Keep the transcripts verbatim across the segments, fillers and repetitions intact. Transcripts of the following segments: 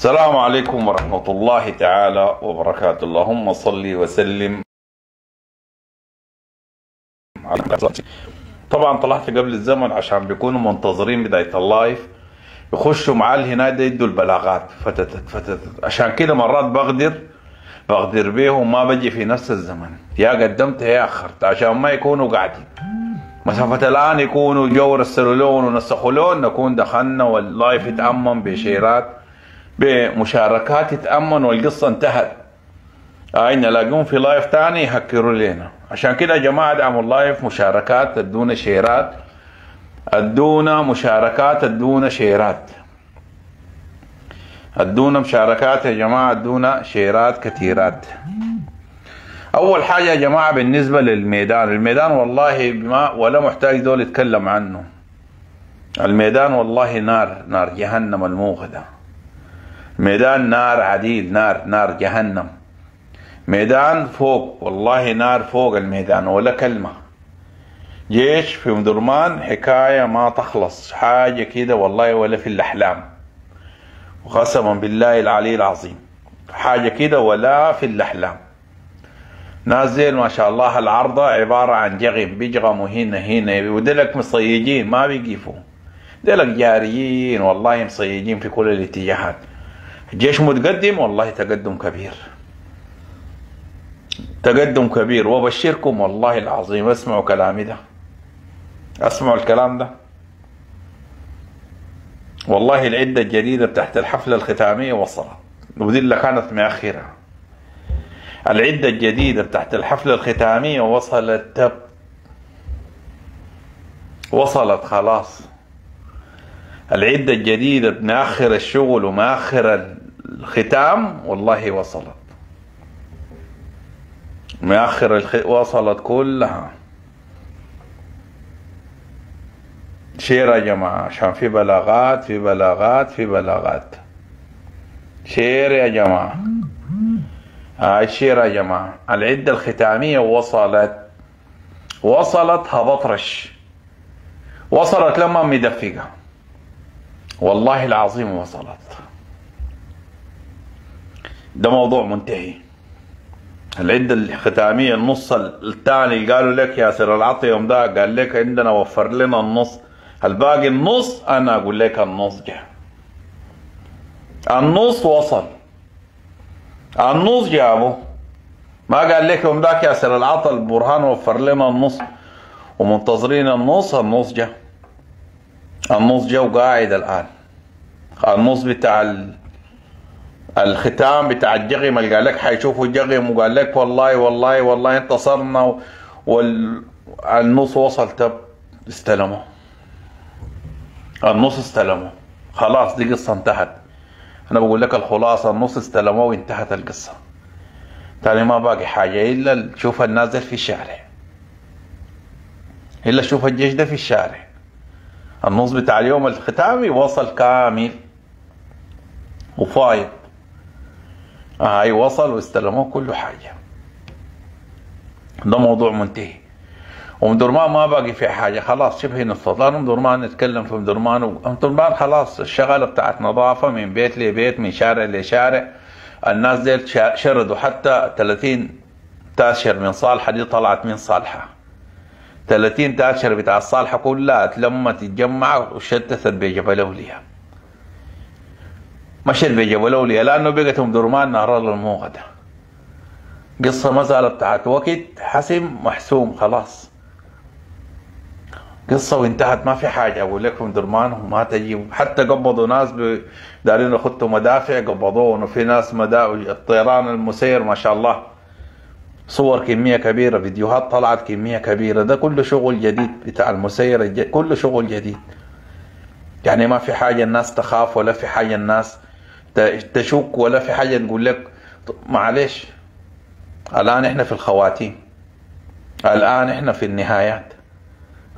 السلام عليكم ورحمة الله تعالى وبركاته. اللهم صلي وسلم. طبعا طلعت قبل الزمن عشان بيكونوا منتظرين بداية اللايف يخشوا معاه هنا ده يدوا البلاغات فتتت فتتت، عشان كده مرات بقدر بقدر بيهم ما بجي في نفس الزمن، يا قدمت يا اخرت، عشان ما يكونوا قاعدين مسافة الان يكونوا جو رسلولون ونسخولون نكون دخلنا واللايف يتأمن بشيرات بمشاركات يتأمن والقصة انتهت. آه نلاقيهم في لايف تاني يهكروا لنا. عشان كده يا جماعة ادعموا اللايف، مشاركات ادونا شيرات، ادونا مشاركات ادونا شيرات، ادونا مشاركات يا جماعة، ادونا شيرات كثيرات. أول حاجة يا جماعة بالنسبة للميدان، الميدان والله ما ولا محتاج دول يتكلم عنه. الميدان والله نار، نار جهنم الموقدة. ميدان نار عديد، نار نار جهنم. ميدان فوق، والله نار فوق الميدان ولا كلمة. جيش في أم درمان حكاية ما تخلص، حاجة كده والله ولا في الأحلام. وقسما بالله العلي العظيم، حاجة كده ولا في الأحلام. نازل ما شاء الله العرضة عبارة عن جغم، بيجغموا هنا هنا ودلك مصيجين ما بيقفوا، دلك جاريين والله مصيجين في كل الاتجاهات. الجيش متقدم والله تقدم كبير، تقدم كبير. وبشركم والله العظيم، اسمعوا كلامي ده، اسمعوا الكلام ده والله. العدة الجديدة تحت الحفلة الختامية وصلت، ودي اللي كانت مأخرة. العدة الجديدة تحت الحفلة الختامية وصلت، تب وصلت خلاص. العدة الجديدة بنأخر الشغل ومأخر الختام والله وصلت، مأخر الخ... وصلت كلها. شير يا جماعة عشان في بلاغات في بلاغات في بلاغات. شير يا جماعة، هاي شير يا جماعة. العدة الختامية وصلت، وصلت هبطرش، وصلت لما مدفقة والله العظيم وصلت. ده موضوع منتهي. العدة الختامية النص الثاني قالوا لك ياسر العطي يوم ده قال لك عندنا وفر لنا النص، الباقي النص. أنا أقول لك النص جه، النص وصل، النص جابه. ما قال لك يوم ده ياسر العطي البرهان وفر لنا النص ومنتظرين النص. النص جه، النص جا وقاعد الآن. النص بتاع ال... الختام بتاع الجغم اللي قال لك حيشوفوا الجغم وقال لك والله والله والله انتصرنا والنص وال... وصل. تب استلموا النص، استلموا خلاص، دي قصة انتهت. أنا بقول لك الخلاصة، النص استلموا وانتهت القصة. تاني ما باقي حاجة إلا تشوف النازل في الشارع، إلا تشوف الجيش ده في الشارع. النص بتاع اليوم الختامي وصل كامل وفايض، هاي وصل واستلموه كل حاجة. ده موضوع منتهي. وأم درمان ما باقي فيه حاجة خلاص، شبه نستطلع أم درمان نتكلم في أم درمان. أم درمان خلاص الشغلة بتاعت نظافة من بيت لبيت من شارع لشارع. الناس ديل شردوا حتى ثلاثين تاشر من صالحة، دي طلعت من صالحة. ثلاثين تاشر بتاع الصالحة كلها اتلمت اتجمعت وشتتت بجبل أولياء، مشت بجبل أولياء لأنه بقت أم درمان نهر للموقدة. قصة ما زالت بتاعت وقت حسم محسوم خلاص، قصة وانتهت. ما في حاجة أقول لكم. أم درمان وما تجي، حتى قبضوا ناس دارين يخطوا مدافع قبضوهم، وفي ناس مدافع الطيران المسير ما شاء الله، صور كمية كبيرة، فيديوهات طلعت كمية كبيرة. ده كله شغل جديد بتاع المسير الجديد. كله شغل جديد، يعني ما في حاجة الناس تخاف ولا في حاجة الناس تشك ولا في حاجة تقول لك معلش. الآن احنا في الخواتيم، الآن احنا في النهايات،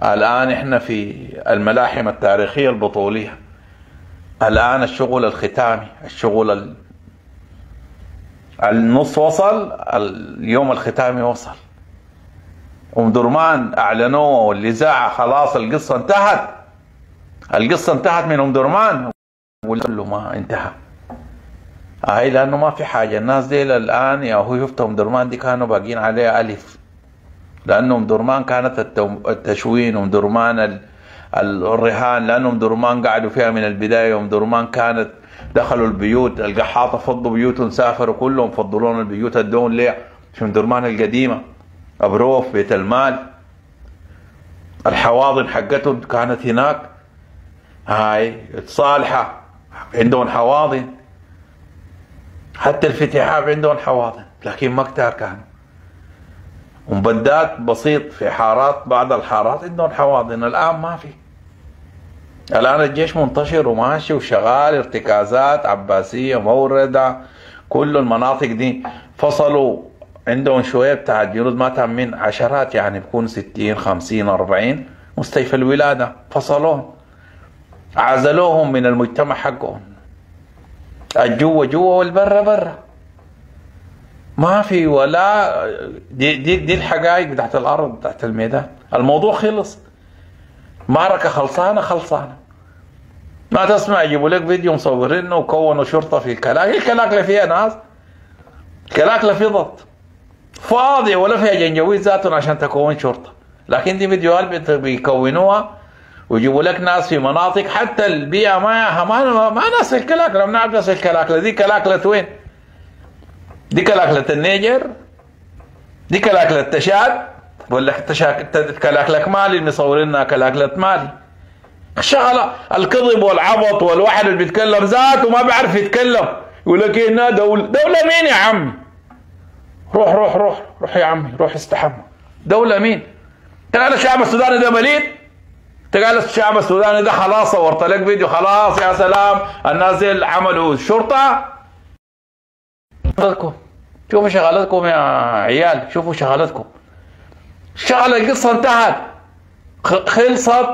الآن احنا في الملاحم التاريخية البطولية، الآن الشغل الختامي، الشغل ال... النص وصل، اليوم الختامي وصل. أم درمان أعلنوا والإذاعة خلاص القصة انتهت، القصة انتهت من أم درمان، ولا كله ما انتهى. هاي لانه ما في حاجه. الناس دي الان يا هو شفتهم درمان دي كانوا باقيين عليها الف، لانهم درمان كانت التشوين ومدرمان الرهان، لانهم درمان قعدوا فيها من البدايه، ومدرمان كانت دخلوا البيوت، القحاطه فضوا بيوتهم، سافروا كلهم فضلون البيوت الدون ليه؟ شوف درمان القديمه، ابروف، بيت المال، الحواضن حقتهم كانت هناك، هاي صالحه عندهم حواضن، حتى الفتحاب عندهم حواضن، لكن ما كتار كانوا. ومبدات بسيط في حارات، بعض الحارات عندهم حواضن، الان ما في. الان الجيش منتشر وماشي وشغال، ارتكازات، عباسيه، مورده، كل المناطق دي فصلوا عندهم شويه بتاع الجنود ما تامين عشرات، يعني بكون ستين خمسين أربعين مستشفى الولاده، فصلوهم، عزلوهم من المجتمع حقهم، الجوا جوا والبرا برا، ما في ولا دي دي, دي الحقائق تحت الارض تحت الميدان. الموضوع خلص، معركه خلصانه خلصانه. ما تسمع يجيبوا لك فيديو مصورينه وكونوا شرطه في الكلاكل، الكلاكل فيها ناس، الكلاكل في ضبط فاضيه ولا فيها جنجويد ذاتهم عشان تكون شرطه، لكن دي فيديوهات بيكونوها ويجيبوا لك ناس في مناطق حتى البيئه ما ما ما ناس الكلاكله، ما نعرف ناس الكلاكله دي كلاكله وين؟ دي كلاكله النيجر؟ دي كلاكله تشاد؟ ولا كلاكله مالي مصورينها كلاكله مالي. شغله الكذب والعبط، والواحد اللي بيتكلم ذاته ما بيعرف يتكلم، يقول لك هنا دوله، دوله مين يا عم؟ روح روح روح روح يا عمي، روح استحمى. دوله مين؟ تقال الشعب السوداني ده مليت؟ تقال الشعب السوداني ده خلاص، صورت لك فيديو خلاص يا سلام الناس دي عملوا شرطه. شوفوا شغلتكم يا عيال، شوفوا شغلتكم. شغل القصه انتهت، خلصت.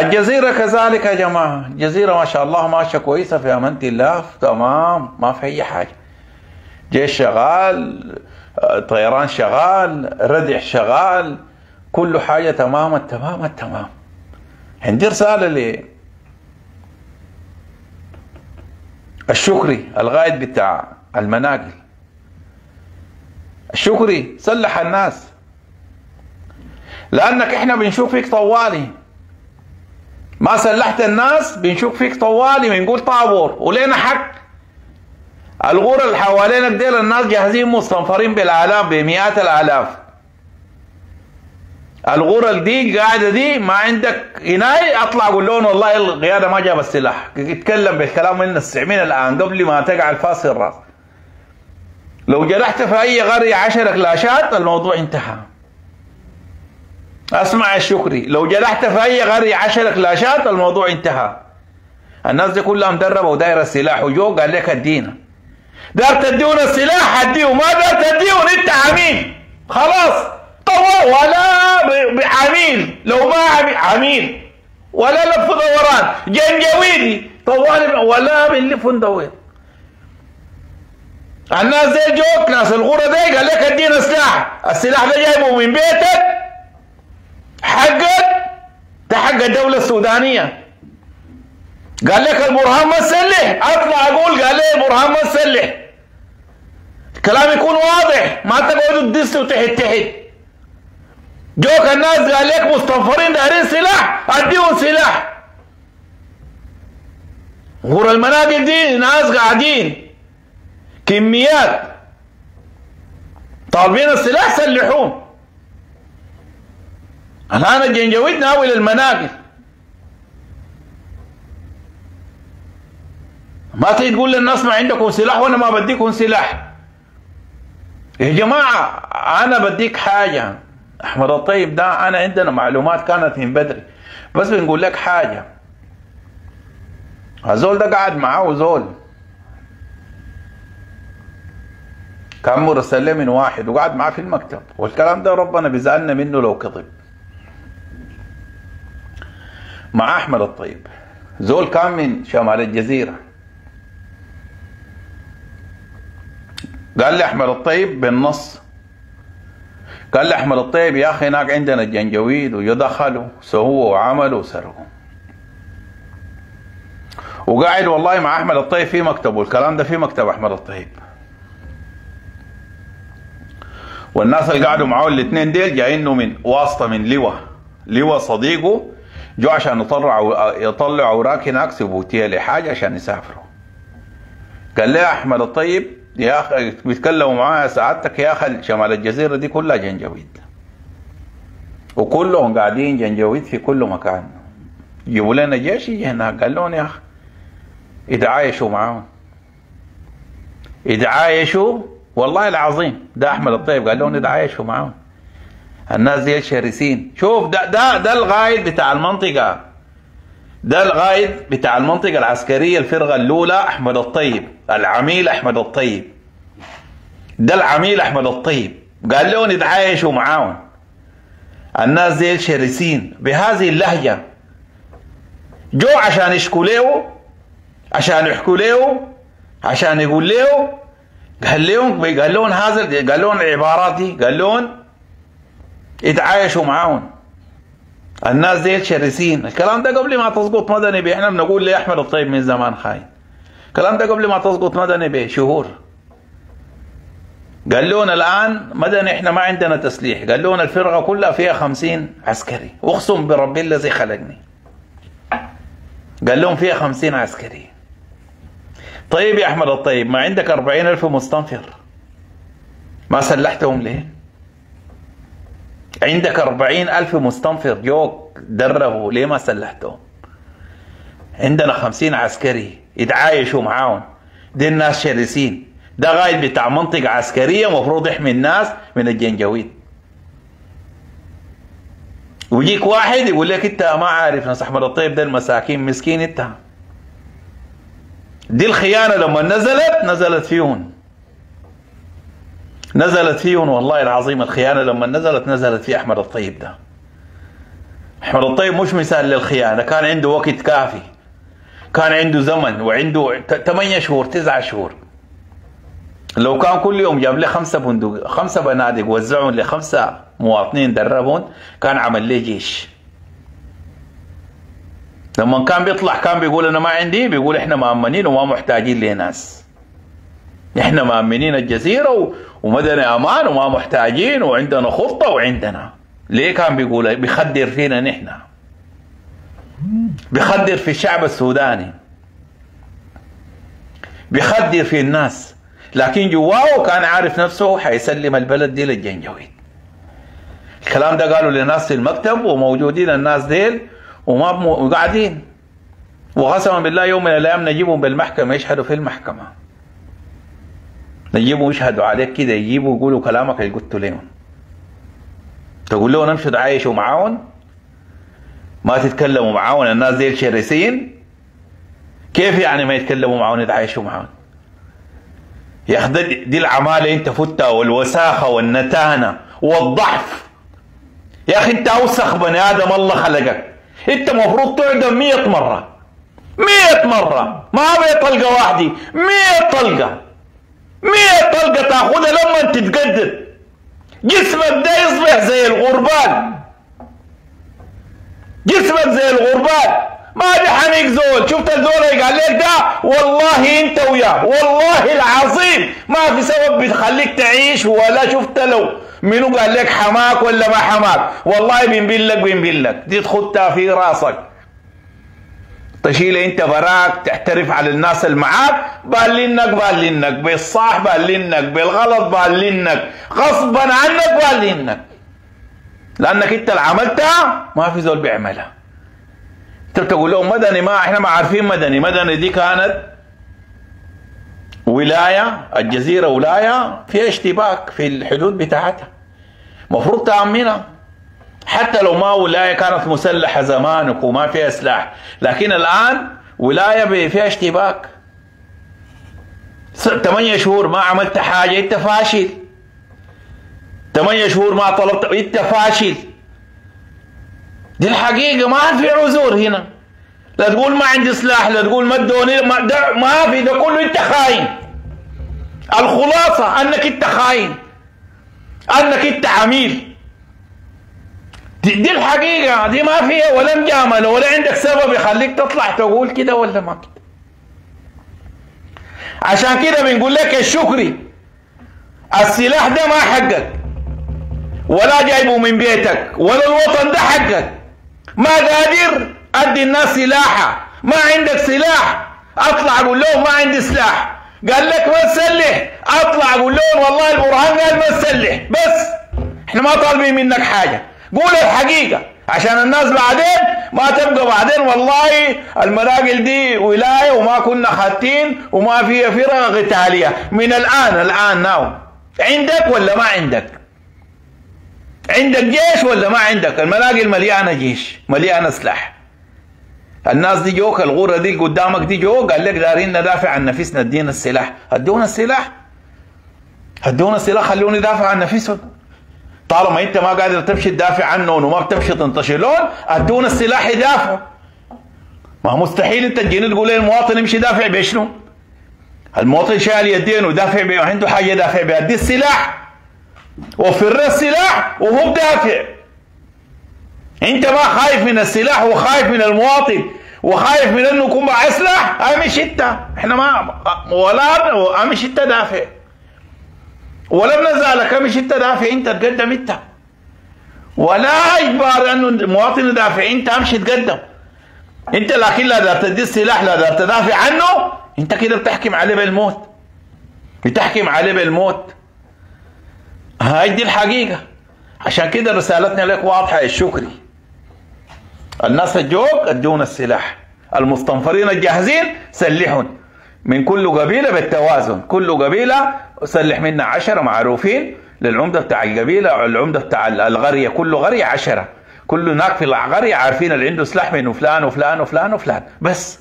الجزيره كذلك يا جماعه، الجزيره ما شاء الله ماشيه كويسه في امانه الله، تمام، ما في اي حاجه. جيش شغال، طيران شغال، ردع شغال، كل حاجه تمام التمام التمام. عندي رساله ل الشكري الغائد بتاع المناقل. الشكري سلح الناس، لانك احنا بنشوف فيك طوالي، ما سلحت الناس بنشوف فيك طوالي، بنقول طابور ولينا حق. الغرة اللي حوالينك ديل الناس جاهزين مستنفرين بالالاف بمئات الالاف، الغرة دي قاعده دي ما عندك عناية، اطلع اقول لهم والله القياده ما جاب السلاح، اتكلم بالكلام من السعمين الان قبل ما تقع الفاس في الراس. لو جرحت في اي قريه عشرة كلاشات الموضوع انتهى. اسمع يا شكري، لو جرحت في اي قريه عشرة كلاشات الموضوع انتهى. الناس دي كلها مدربه ودايره السلاح، وجو قال لك ادينا، دار تديونا السلاح اديهم، ما دار تديهم انت عميل خلاص، طوى ولا بعميل، لو ما عميل عميل ولا لف دوران جنجويدي طوالي ولا بنلف وندور. الناس دي جوت، ناس الغرة دي قال لك ادينا سلاح، السلاح ده جايبه من بيتك حقك، ده حق الدولة السودانية. قال لك البرهان ما تسلح، اطلع اقول قال لي البرهان ما تسلح، الكلام يكون واضح، ما تقعدوا تدس وتحت تحت. جوك الناس قال لك مستنفرين دايرين سلاح اديهم سلاح. غور المناقل دي ناس قاعدين كميات طالبين السلاح سلحوهم. الان الجنجويد ناوي المناقل، ما تيجي تقول للناس ما عندكم سلاح وانا ما بديكم سلاح. يا جماعه انا بديك حاجه، احمد الطيب ده انا عندنا معلومات كانت من بدري، بس بنقول لك حاجه. هزول ده قاعد معاه زول كان مرسل لي من واحد وقعد معاه في المكتب، والكلام ده ربنا بيزعلنا منه لو كذب. مع احمد الطيب زول كان من شمال الجزيره، قال لي احمد الطيب بالنص، قال لي احمد الطيب يا اخي هناك عندنا الجنجويد، ويدخلوا سووا وعملوا وسرقوا، وقاعد والله مع احمد الطيب في مكتبه، والكلام ده في مكتب احمد الطيب. والناس اللي قعدوا معاه الاثنين ديل جايينه من واسطه من لواء، لواء صديقه جو عشان يطلعوا يطلعوا اوراق هناك ثبوتيه لحاجه عشان يسافروا. قال لي احمد الطيب يا اخي بيتكلموا معاه سعادتك يا اخي شمال الجزيره دي كلها جنجويد، وكلهم قاعدين جنجويد في كل مكان، جيبوا لنا جيش يجي هناك. قال لهم يا اخي يتعايشوا معاهم، يتعايشوا والله العظيم. ده احمد الطيب قال لهم يتعايشوا معاهم، الناس دي شرسين. شوف ده ده ده الغايد بتاع المنطقه، ده الغايد بتاع المنطقه العسكريه الفرقه الاولى احمد الطيب، العميل احمد الطيب، ده العميل احمد الطيب. قال لهم يتعايشوا معاهم، الناس دي شرسين، بهذه اللهجه. جو عشان يشكوا له، عشان يحكوا له، عشان يقول له. قال لهم قال لهم هذا، قال لهم العبارات دي، قال لهم يتعايشوا معاهم، الناس دي شرسين. الكلام ده قبل ما تسقط مدني بيه، احنا بنقول لاحمد الطيب من زمان خاين. الكلام ده قبل ما تسقط مدني بيه شهور. قال لهم الان مدني احنا ما عندنا تسليح، قال لهم الفرقه كلها فيها خمسين عسكري، اقسم برب الذي خلقني. قال لهم فيها خمسين عسكري. طيب يا احمد الطيب ما عندك أربعين ألف مستنفر، ما سلحتهم ليه؟ عندك أربعين ألف مستنفر جوك دربوا، ليه ما سلحتهم؟ عندنا خمسين عسكري يتعايشوا معاهم، دي الناس شرسين. ده غايد بتاع منطقة عسكرية مفروض يحمي الناس من الجنجويد، ويجيك واحد يقول لك انت ما عارف ناس احمد الطيب ده المساكين مسكين انت. دي الخيانة لما نزلت نزلت فيهم، نزلت فيهم والله العظيم. الخيانة لما نزلت نزلت في أحمد الطيب ده. أحمد الطيب مش مثال للخيانة، كان عنده وقت كافي، كان عنده زمن، وعنده ثمانية شهور تسعة شهور. لو كان كل يوم جاب لي خمسة بندق خمسة بنادق وزعهم لخمسة مواطنين دربهم كان عمل لي جيش. لما كان بيطلع كان بيقول انا ما عندي، بيقول احنا مأمنين وما محتاجين لناس، احنا مأمنين الجزيره ومدني امان وما محتاجين وعندنا خطه وعندنا. ليه كان بيقول؟ بيخدر فينا نحن، بيخدر في الشعب السوداني، بيخدر في الناس، لكن جواه كان عارف نفسه حيسلم البلد دي للجنجويد. الكلام ده قالوا لناس في المكتب وموجودين الناس ديل وما وقاعدين، وقسما بالله يوم من الايام نجيبهم بالمحكمه يشهدوا في المحكمه، نجيبهم يشهدوا عليك كده، يجيبوا يقولوا كلامك اللي قلته لهم، تقول لهم امشوا تعايشوا معاهم، ما تتكلموا معاهم، الناس دي شرسين. كيف يعني ما يتكلموا معاهم يتعايشوا معاهم؟ يا اخي دي العماله انت فتها، والوساخه والنتانه والضعف. يا اخي انت اوسخ بني ادم الله خلقك، انت مفروض تعدم مية مرة، مية مرة ما بيطلقة واحدة، مية طلقة، مية طلقة تاخدها لما انت تتجدد جسمك ده يصبح زي الغربان، جسمك زي الغربان ما بيحنيك زول. شفت الزول اللي قال لك ده؟ والله انت وياه والله العظيم ما في سبب بتخليك تعيش ولا. شفت لو منو قال لك حماك ولا ما حماك؟ والله بنبلك بنبلك دي تخدها في راسك، تشيل انت براك، تعترف على الناس اللي معاك، بالينك بالينك بالصح، بالينك بالغلط، بالينك غصبا عنك، بالينك لانك انت اللي عملتها، ما في زول بيعملها. انت بتقول لهم مدني، ما احنا ما عارفين مدني. مدني دي كانت ولاية، الجزيرة ولاية فيها اشتباك في الحدود بتاعتها، مفروض تأمنها. حتى لو ما ولاية كانت مسلحة زمانك وما فيها سلاح، لكن الآن ولاية فيها اشتباك، ثمانية شهور ما عملت حاجة انت فاشل، ثمانية شهور ما طلبت انت فاشل. دي الحقيقة، ما في عذور هنا، لا تقول ما عندي سلاح، لا تقول ما ادوني، ما, ما في، ده كله انت خاين. الخلاصة انك انت خاين، انك انت عميل. دي, دي الحقيقة، دي ما فيها ولا مجاملة ولا عندك سبب يخليك تطلع تقول كده ولا ما كده. عشان كده بنقول لك الشكري السلاح ده ما حقك، ولا جايبه من بيتك، ولا الوطن ده حقك. ما قادر ادي الناس سلاحه، ما عندك سلاح اطلع اقول لهم ما عندي سلاح. قال لك ما تسلح اطلع اقول لهم والله البرهان قال ما تسلح، بس احنا ما طالبين منك حاجه، قول الحقيقه عشان الناس بعدين ما تبقى بعدين والله المراجل دي ولايه وما كنا خاتين وما فيها فرقه قتاليه. من الان الان ناو عندك ولا ما عندك؟ عندك جيش ولا ما عندك؟ المراجل مليانه جيش مليانه سلاح. الناس دي جوك، الغوره دي قدامك دي جوك، قال لك دارين ندافع عن نفسنا ادينا السلاح، ادونا السلاح ادونا السلاح خلوني ادافع عن نفسهم. طالما انت ما قادر تمشي تدافع عنهم وما بتمشي تنتشر لهم ادونا السلاح يدافعوا. ما مستحيل انت تجيني تقول لي المواطن يمشي يدافع بشنو؟ المواطن شايل يدينه ودافع بيه، عنده حاجه يدافع بها، اديه السلاح وفر له السلاح وهو بدافع. انت ما خايف من السلاح وخايف من المواطن وخايف من انه يكون معاه سلاح؟ امش انت، احنا ما ولا امش انت دافع ولم نزالك، امش انت دافع، انت تقدم انت، ولا اجبار انه المواطن يدافع، انت امشي تقدم انت، لكن لا دار تدي السلاح لا دار تدافع عنه، انت كده بتحكم عليه بالموت، بتحكم عليه بالموت. هاي دي الحقيقه. عشان كده رسالتنا لك واضحه الشكري، الناس الجوق ادونا السلاح، المستنفرين الجاهزين سلحهم من كل قبيله بالتوازن، كل قبيله سلح منا عشرة معروفين للعمده بتاع القبيله، العمده بتاع القريه، كل قريه عشرة، كل هناك في القريه عارفين اللي عنده سلاح منه فلان وفلان وفلان وفلان، بس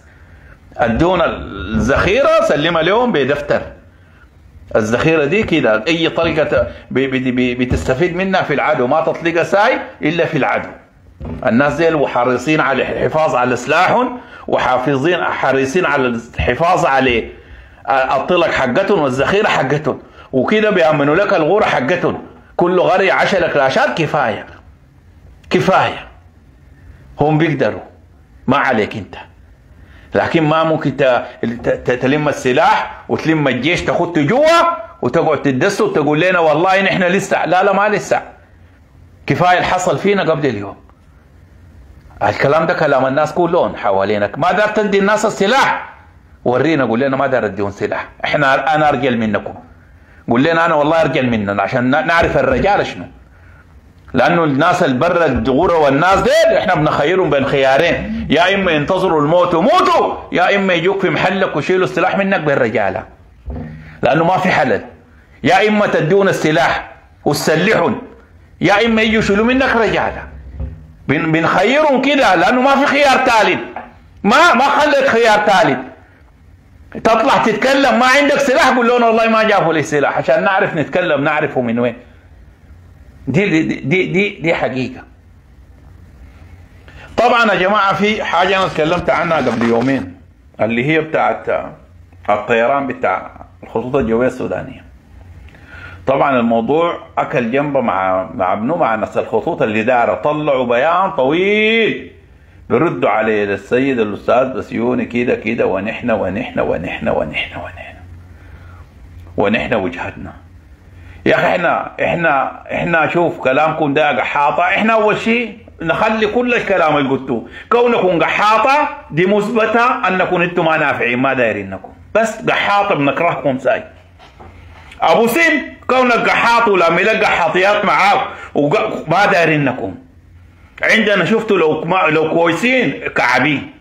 ادونا الذخيره سلمها لهم بدفتر. الذخيره دي كده اي طلقه بتستفيد منها في العدو، ما تطلق ساي الا في العدو. الناس دي حريصين على الحفاظ على سلاحهم وحافظين حريصين على الحفاظ عليه الطلق حقتهم والذخيره حقتهم، وكده بيامنوا لك الغوره حقتهم. كل غري عشرة كلاشات كفايه كفايه، هم بيقدروا ما عليك انت. لكن ما ممكن تلم السلاح وتلم الجيش تخط جوا وتقعد تدس وتقول لنا والله نحن لسه، لا لا ما لسه، كفايه اللي حصل فينا قبل اليوم. الكلام ده كلام الناس كلهم حوالينك، ما دار تدي الناس السلاح ورينا قول لنا ما دار اديهم سلاح، احنا انا ارجل منكم، قول لنا انا والله ارجل مننا عشان نعرف الرجال شنو. لانه الناس البرة الدغوره والناس ديل احنا بنخيرهم بين خيارين، يا اما ينتظروا الموت وموتوا، يا اما يجوك في محلك ويشيلوا السلاح منك بالرجاله، لانه ما في حل، يا اما تدون السلاح وتسلحهم، يا اما يجوا يشيلوا منك رجاله. بنخيرهم كده لانه ما في خيار ثالث، ما ما خلت خيار ثالث. تطلع تتكلم ما عندك سلاح قول لهم والله ما جابوا لي سلاح عشان نعرف نتكلم نعرفه من وين. دي دي دي دي حقيقة. طبعا يا جماعة في حاجة أنا اتكلمت عنها قبل يومين اللي هي بتاعت الطيران بتاع الخطوط الجوية السودانية. طبعا الموضوع أكل جنبه مع مع ابنه مع نفس الخطوط اللي دارة، طلعوا بيان طويل بردوا عليه للسيد الأستاذ بسيوني كده كده، ونحن ونحن ونحن ونحن ونحن ونحن وجهتنا. يا اخي احنا احنا احنا شوف كلامكم ده قحاطه، احنا اول شيء نخلي كل الكلام اللي قلتوه، كونكم قحاطه دي مثبته انكم انتم ما نافعين ما دايرينكم، بس قحاطه بنكرهكم ساي. ابو سن كونك قحاط ولما لك قحاطيات معاك وما دايرينكم. عندنا شفتوا لو لو كويسين كعبين.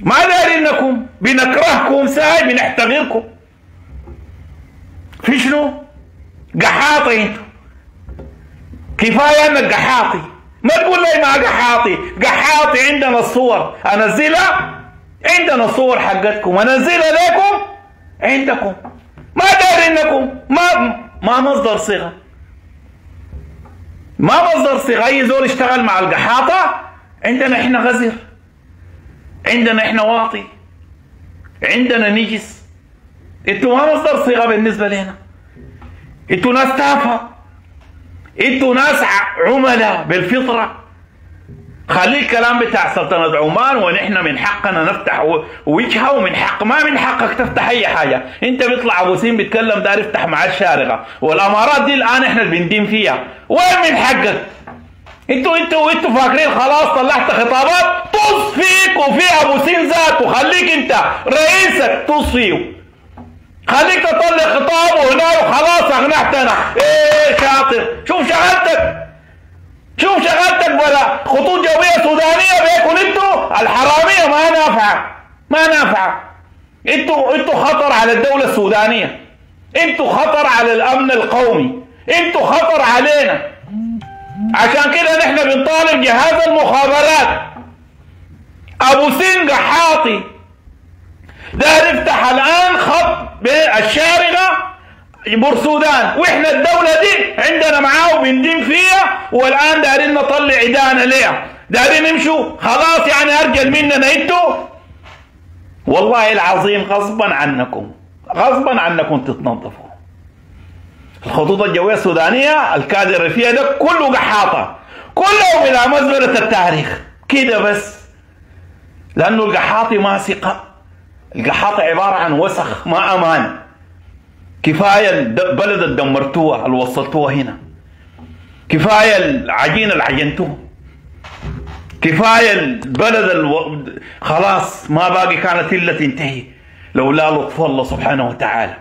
ما دايرينكم، بنكرهكم ساي بنحتقركم. في شنو؟ قحاطي انتو، كفايه انك قحاطي، ما تقول لي ما قحاطي، قحاطي عندنا الصور انزلها، عندنا الصور حقتكم انزلها لكم عندكم، ما دايرينكم، ما ما مصدر صيغه، ما مصدر صيغه، اي زول اشتغل مع القحاطه عندنا احنا غزر، عندنا احنا واطي، عندنا نجس. انتوا ما مصدر صيغه بالنسبه لنا، انتوا ناس تافهه، انتوا ناس عملاء بالفطره، خلي الكلام بتاع سلطنة عمان ونحن من حقنا نفتح وجهه ومن حق ما من حقك تفتح اي حاجه، انت بيطلع ابو سين بيتكلم داير يفتح معاه الشارقه، والامارات دي الان احنا اللي بندين فيها، وين من حقك؟ انتوا انتوا انتوا فاكرين خلاص طلعت خطابات طص فيك وفي ابو سين ذاته، خليك انت رئيسك طص فيه، خليك تطلع خطابه هنا وخلاص اقنعتنا، ايه شاطر، شوف شغلتك شوف شغلتك بلا خطوط جوية سودانية بيكون انتوا الحرامية ما نافعة ما نافعة، انتوا انتوا خطر على الدولة السودانية، انتوا خطر على الأمن القومي، انتوا خطر علينا، عشان كده نحن بنطالب جهاز المخابرات. أبو سنجة حاطي ده نفتح الآن خط بالشارقة بورسودان، واحنا الدولة دي عندنا معاه وبندين فيها، والان دايرين نطلع ايدانا ليها، دايرين يمشوا خلاص يعني ارجل مننا انتوا، والله العظيم غصبا عنكم غصبا عنكم تتنظفوا. الخطوط الجوية السودانية الكادر فيها ده كله قحاطة، كله الى مزبلة التاريخ كده بس، لانه القحاطي ما ثقة، القحاطي عبارة عن وسخ ما امان، كفاية البلد اللي دمرتوها اللي وصلتوها هنا، كفاية العجين اللي عجنتوها، كفاية البلد الو... خلاص ما باقي كانت إلا تنتهي لولا لطف الله سبحانه وتعالى،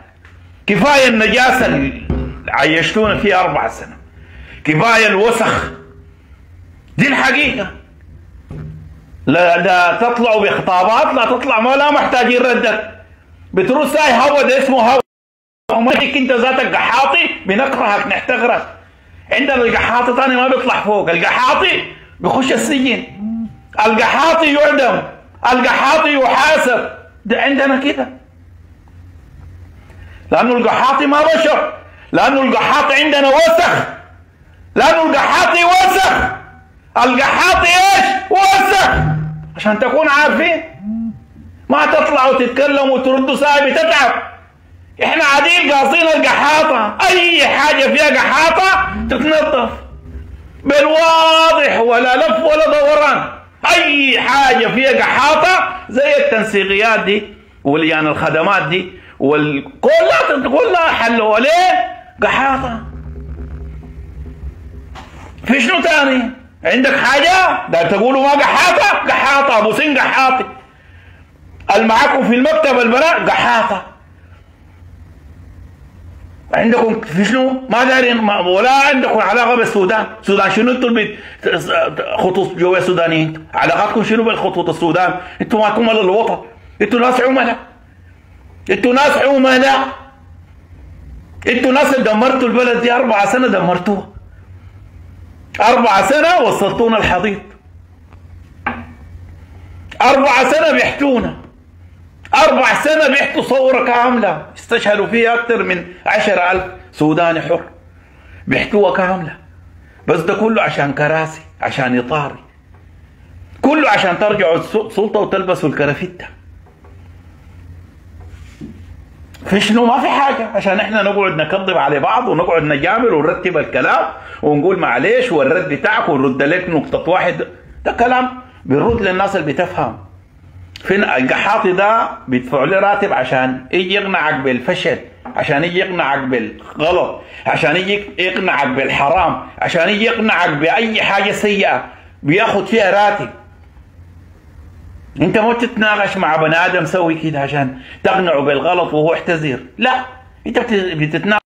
كفاية النجاسة اللي عيشتونا فيها أربع سنة، كفاية الوسخ دي الحقيقة. لا, لا تطلعوا بخطابات، لا تطلع ما لا محتاجين ردك، بتروس أي هوا ده اسمه هوا، ومالك انت ذاتك قحاطي بنكرهك نحتقرك، عندنا القحاطي ثاني ما بيطلع فوق، القحاطي بيخش السجن، القحاطي يعدم، القحاطي يحاسب، ده عندنا كده، لانه القحاطي ما بشر، لانه القحاطي عندنا وسخ، لانه القحاطي وسخ، القحاطي ايش؟ وسخ، عشان تكون عارفين ما تطلعوا تتكلموا وتردوا ساعة بتتعب، احنا عادين قاصين القحاطه، اي حاجه فيها قحاطه تتنظف بالواضح ولا لف ولا دوران، اي حاجه فيها قحاطه زي التنسيقيات دي واليان الخدمات دي والكلها كلها حلوا ليه قحاطه. في شنو ثاني؟ عندك حاجه ده تقولوا ما قحاطه؟ قحاطه ابو سين قحاطي، المعاكم في المكتب البنات قحاطه، عندكم في شنو؟ ما دارين ولا عندكم علاقه بالسودان، السودان شنو انتوا البيت خطوط جويه سودانيين؟ علاقاتكم شنو بالخطوط السودان؟ انتوا ما انتم الوطن، انتوا ناس عملاء، انتوا ناس عملاء، انتوا ناس اللي دمرتوا البلد دي أربع سنة دمرتوها، أربع سنة وصلتونا الحضيض، أربع سنة بيحتونا، أربع سنة بيحكوا صورة كاملة استشهدوا فيها أكثر من عشرة ألف سوداني حر بيحكوها كاملة، بس ده كله عشان كراسي، عشان إطاري، كله عشان ترجعوا السلطة وتلبسوا الكرافتة. في شنو؟ ما في حاجة، عشان إحنا نقعد نكذب على بعض ونقعد نجامل ونرتب الكلام ونقول معلش والرد بتاعك ونرد لك نقطة واحد، ده كلام بنرد للناس اللي بتفهم. فين القحاطي ده بيدفعوا له راتب عشان يجي يقنعك بالفشل، عشان يجي يقنعك بالغلط، عشان يجي يقنعك بالحرام، عشان يجي يقنعك بأي حاجة سيئة بياخد فيها راتب. أنت ما بتتناقش مع بني آدم سوي كده عشان تقنعه بالغلط وهو احتذر، لا، أنت بتتناقش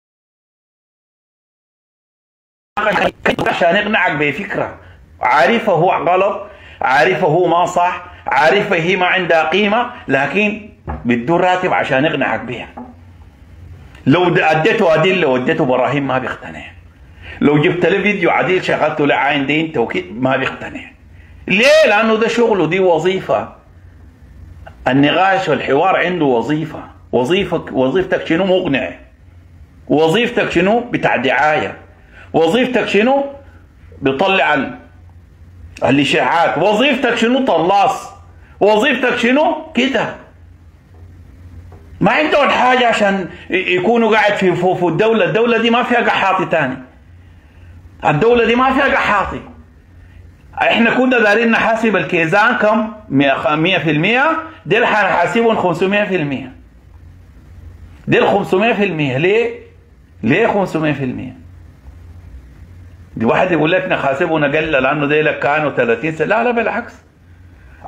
عشان يقنعك بفكرة عارفه هو غلط، عارفه هو ما صح، عارفه هي ما عندها قيمه، لكن بده راتب عشان يقنعك بها. لو اديته ادله واديته براهين ما بيقتنع. لو جبت له فيديو عديل شغلته له عين دي انت وكده ما بيقتنع. ليه؟ لانه ده شغله، دي وظيفه. النقاش والحوار عنده وظيفه، وظيفك وظيفتك شنو؟ مقنع. وظيفتك شنو؟ بتاع دعايه. وظيفتك شنو؟ بيطلع الاشاعات. وظيفتك شنو؟ طلاص. وظيفتك شنو؟ كده ما عندهم حاجه عشان يكونوا قاعد في فوف الدوله، الدوله دي ما فيها قحاطي تاني، الدوله دي ما فيها قحاطي، احنا كنا دارين نحاسب الكيزان كم؟ مية في المية. ديل حنحاسبهم خمسمية في المية. ديل خمسمية في المية. ليه؟ ليه خمسمية في المية؟ دي واحد يقول لك نحاسبهم قل لانه ديلك كانوا ثلاثين سنة، لا لا بالعكس.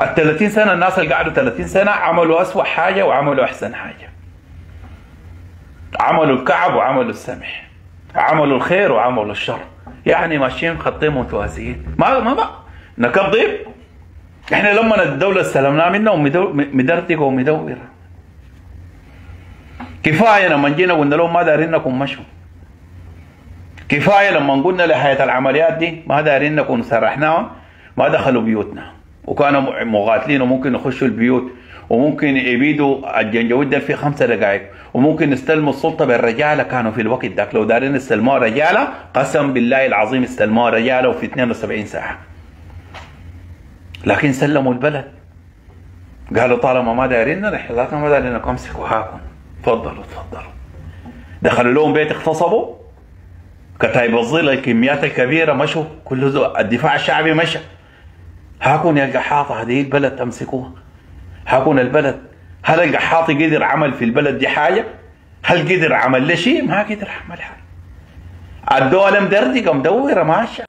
ال ثلاثين سنة الناس اللي قعدوا ثلاثين سنة عملوا أسوأ حاجة وعملوا أحسن حاجة. عملوا الكعب وعملوا السمح. عملوا الخير وعملوا الشر. يعني ماشيين خطين متوازيين. ما ما ما نكذب. احنا لما الدولة استلمناها منهم مدرتك ومدورة. كفاية لما جينا قلنا لهم ما دارينكم مشوا. كفاية لما قلنا لحياة العمليات دي ما دارينكم سرحناها، ما دخلوا بيوتنا. وكانوا مقاتلين وممكن يخشوا البيوت وممكن يبيدوا الجنجويد ده في خمسة دقائق وممكن يستلموا السلطة بالرجالة. كانوا في الوقت ذاك لو دارين استلموها رجالة قسم بالله العظيم استلموها رجالة وفي اثنين وسبعين ساعة، لكن سلموا البلد. قالوا طالما ما دايريننا رحلاتنا ما دايرينكم، امسكوا هاكم، تفضلوا تفضلوا. دخلوا لهم بيت اغتصبوا، كتايب الظل الكميات الكبيرة مشوا، كل الدفاع الشعبي مشى. هاكون يا القحاطة هذه البلد تمسكوها. هاكون البلد، هل القحاطي قدر عمل في البلد دي حاجة؟ هل قدر عمل له شيء؟ ما قدر عمل حاجة. الدولة مدردقة مدورة ماشية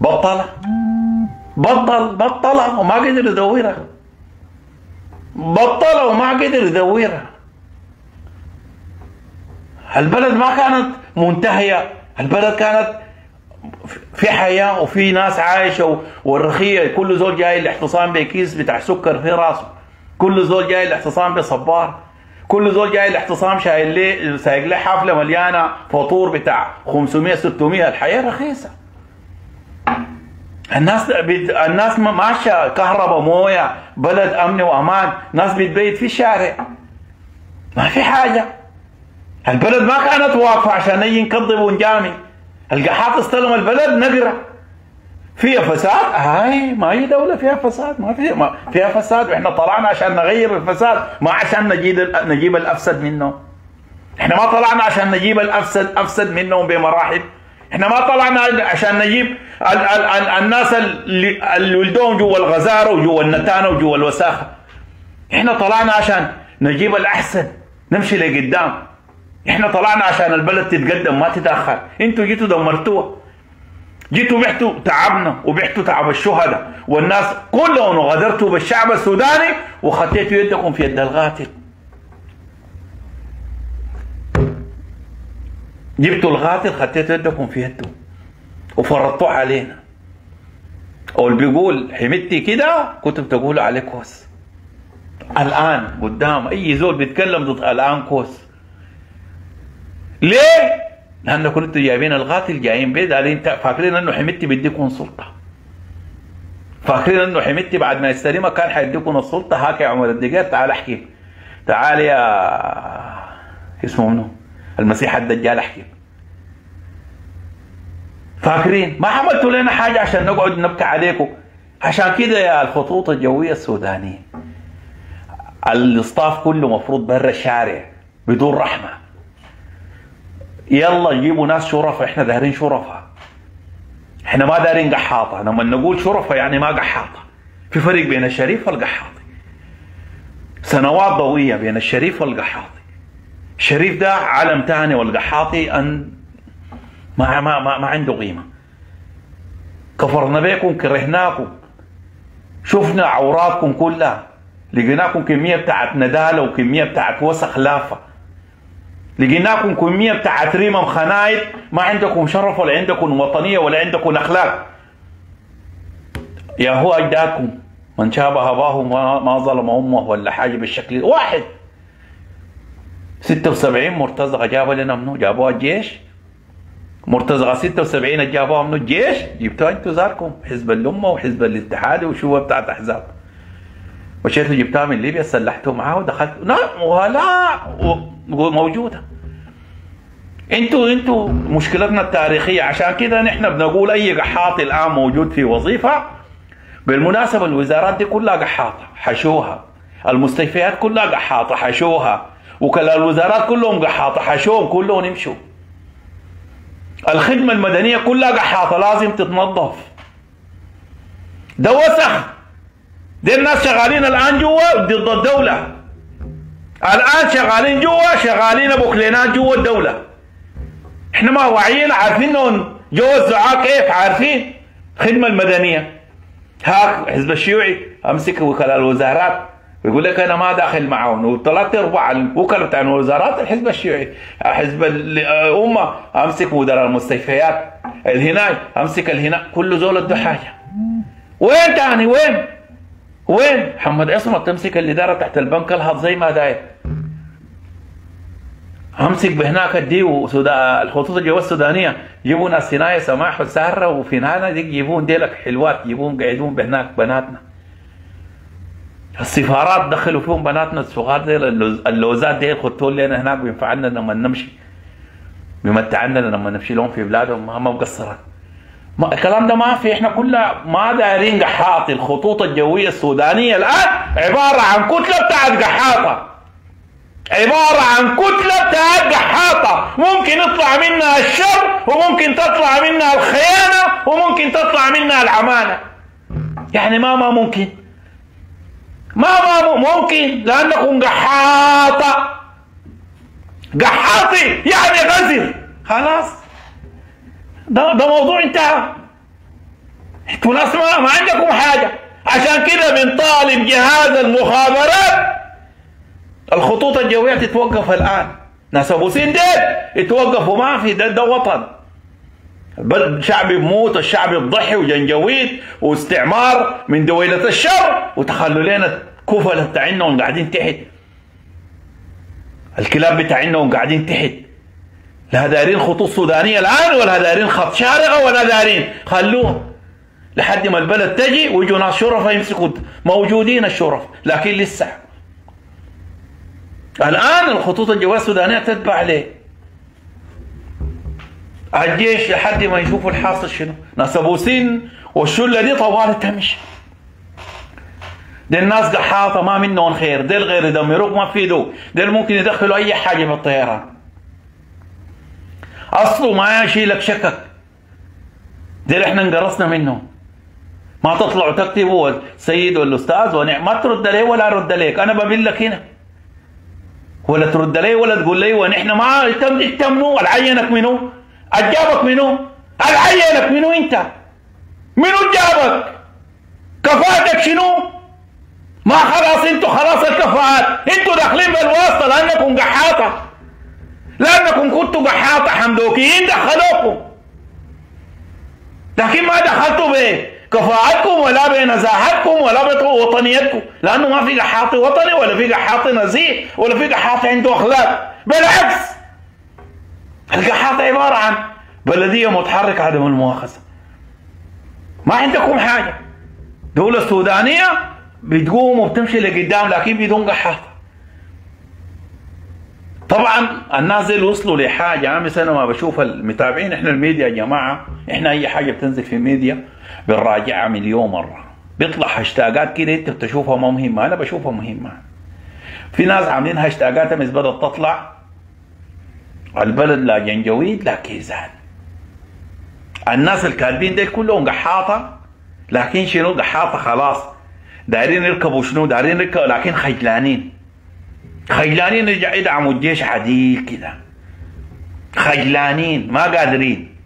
بطلة بطل بطلة وما قدر يدورها، بطلة وما قدر يدورها. البلد ما كانت منتهية، البلد كانت في حياه وفي ناس عايشه والرخيه. كل زول جاي الاحتصام بكيس بتاع سكر في راسه، كل زول جاي الاحتصام بصبار، كل زول جاي الاحتصام شايل ليه سايق ليه حفله مليانه فطور بتاع خمسمية ستمية. الحياه رخيصه، الناس الناس ماشيه، كهرباء مويه، بلد امن وامان، ناس بتبيت في الشارع، ما في حاجه. البلد ما كانت واقفه عشان نجي نكذب ونجامي. القحاط استلم البلد نقرة فيها فساد. هاي ما هي دولة فيها فساد، ما فيها ما فيها فساد، واحنا طلعنا عشان نغير الفساد ما عشان نجيب نجيب الافسد منهم. احنا ما طلعنا عشان نجيب الافسد افسد منهم بمراحل، احنا ما طلعنا عشان نجيب ال ال ال الناس اللي اللي ولدوهم جوا الغزارة وجوا النتانة وجوا الوساخة. احنا طلعنا عشان نجيب الاحسن، نمشي لقدام. احنا طلعنا عشان البلد تتقدم ما تتاخر. انتوا جيتوا دمرتوها، جيتوا بعتوا تعبنا وبعتوا تعب الشهداء والناس كلهم وغدرتوا بالشعب السوداني وخطيتوا يدكم في يد القاتل. جبتوا القاتل خطيتوا يدكم في يده وفرضتوه علينا. واللي بيقول حميدتي كده كنتوا بتقولوا عليه كوس. الان قدام اي زول بيتكلم ضد الان كوس. ليه؟ لأنه كنتوا جايبين القاتل جايين بيه دارين فاكرين أنه حميدتي بيديكم سلطة. فاكرين أنه حميدتي بعد ما يستلمها كان حيديكم السلطة. هاك يا عمر الدقيق تعال احكي، تعال يا اسمه منو؟ المسيح الدجال احكي. فاكرين ما عملتوا لنا حاجة عشان نقعد نبكي عليكم. عشان كده يا الخطوط الجوية السودانية الإصطاف كله مفروض برا الشارع بدون رحمة. يلا جيبوا ناس شرفاء، احنا دايرين شرفاء، احنا ما دايرين قحاطه. لما نقول شرفاء يعني ما قحاطه، في فرق بين الشريف والقحاطي. سنوات ضوئيه بين الشريف والقحاطي. الشريف ده عالم ثاني والقحاطي ان ما ما ما, ما عنده قيمه. كفرنا بكم، كرهناكم، شفنا عوراتكم كلها، لقيناكم كميه بتاعت نداله وكميه بتاعت وسخ لافه، لقيناكم كمية بتاعت ريمم خنايط، ما عندكم شرف ولا عندكم وطنية ولا عندكم أخلاق. يا هو أجدادكم من شابه أباه ما ظلم أمه ولا حاجة بالشكل واحد. ستة وسبعين مرتزقة جابها لنا منو؟ جابوها الجيش. مرتزقة ستة وسبعين جابوها منو؟ الجيش. جبتوها أنتوا زاركم حزب الأمة وحزب الاتحاد وشو بتاعت أحزاب. مشيتوا جبتها من ليبيا سلحتوا معاها ودخلتوا، نعم ولا موجوده. انتوا انتوا مشكلتنا التاريخيه، عشان كده نحن بنقول اي قحاط الان موجود في وظيفه. بالمناسبه الوزارات دي كلها قحاطه حشوها، المستشفيات كلها قحاطه حشوها، وكلاء الوزارات كلهم قحاطه حشوهم، كلهم يمشوا. الخدمة المدنية كلها قحاطة، لازم تتنظف. ده وسخ. دي الناس شغالين الآن جوا ضد الدولة، الآن شغالين جوا، شغالين بوكلينات جوا الدولة. احنا ما واعيين، عارفين انهم جوا الزعاق كيف، عارفين الخدمة المدنية. هاك حزب الشيوعي امسك وكلاء الوزارات ويقول لك انا ما داخل معاهم، وثلاث ارباع الوكلاء بتاع الوزارات الحزب الشيوعي. حزب الامه امسك مدراء المستشفيات، الهناي امسك الهناي، كله زول ادوا حاجه. وين تاني؟ وين؟ وين؟ محمد عصمت تمسك الاداره تحت البنك الهض زي ما داير. امسك بهناك دي وسودا الخطوط الجويه السودانيه، جيبوا ناس هنايا سماح وسهره وفنانه ديك، جيبون ديلك حلوات، جيبون قاعدون بهناك بناتنا. السفارات دخلوا فيهم بناتنا الصغار دي، اللوزات دي يخطوا لنا هناك، بينفعنا لما نمشي، بيمتعنا لما نمشي لهم في بلادهم، ما ما مقصرات. الكلام ده ما في، احنا كلها ما دايرين قحاطي. الخطوط الجويه السودانيه الان عباره عن كتله بتاعت قحاطه، عباره عن كتله بتاعت قحاطه، ممكن يطلع منها الشر، وممكن تطلع منها الخيانه، وممكن تطلع منها العمانه. يعني ما ما ممكن، ما ما ممكن، لأنكم قحاطة، قحاطي يعني غزل. خلاص ده ده موضوع انتهى. انتوا ناس ما, ما عندكم حاجة، عشان كده بنطالب جهاز المخابرات. الخطوط الجوية تتوقف الآن، ناس أبو سنديد يتوقفوا، ما في ده, ده وطن. الشعب بموت، الشعب بضحي وجنجويد واستعمار من دويلة الشر، وتخلوا لنا الكفلة بتاعينهم قاعدين تحت، الكلاب بتاعينهم قاعدين تحت. لا دايرين خطوط سودانية الآن، ولا دايرين خط شارقة، ولا دايرين. خلوهم لحد ما البلد تجي ويجوا ناس شرفة يمسكوا. موجودين الشرف، لكن لسه الآن الخطوط الجوية السودانية تتبع ليه؟ الجيش لحد ما يشوفوا الحاصل شنو. ناس ابو سن والشله دي طوال تمشي. دي الناس قحاطه ما منهم خير، دي الغير يدمروك ما في دو، دي ممكن يدخلوا اي حاجه من الطيران. اصله ما يشيلك شكك. دي احنا انقرصنا منهم. ما تطلعوا تكتبوا السيد والاستاذ ونعم، ما ترد لي ولا رد ليك، انا بقول لك هنا. ولا ترد لي ولا تقول لي ونحن ما انت منو؟ العينك منو؟ أجابك منو؟ العينك منو أنت؟ منو جابك؟ كفاءتك شنو؟ ما خلاص أنتوا خلاص الكفاءات، أنتوا داخلين بالواسطة لأنكم قحاطة. لأنكم كنتوا قحاطة حمدوكيين دخلوكم. لكن ما دخلتوا بكفاءتكم ولا بنزاهتكم ولا بوطنيتكم، لأنه ما في قحاطي وطني ولا في قحاطي نزيه ولا في قحاطي عنده أخلاق، بالعكس. القحاطة عبارة عن بلدية متحرك عدم المؤاخذة. ما عندكم حاجة. دولة السودانية بتقوم وبتمشي لقدام، لكن بدون قحاطة. طبعا الناس دي وصلوا لحاجة، أنا مثلا ما بشوف المتابعين. احنا الميديا يا جماعة، احنا أي حاجة بتنزل في الميديا بنراجعها مليون مرة. بيطلع هاشتاجات كده أنت بتشوفها ما مهمة، أنا بشوفها مهمة. في ناس عاملين هاشتاجات بس بدأت تطلع البلد لا جنجويد لا كيزان. الناس الكاتبين دي كلهم قحاطه، لكن شنو قحاطه خلاص دايرين يركبوا شنو؟ دايرين يركبوا، لكن خجلانين. خجلانين يدعموا الجيش عديل كده، خجلانين ما قادرين.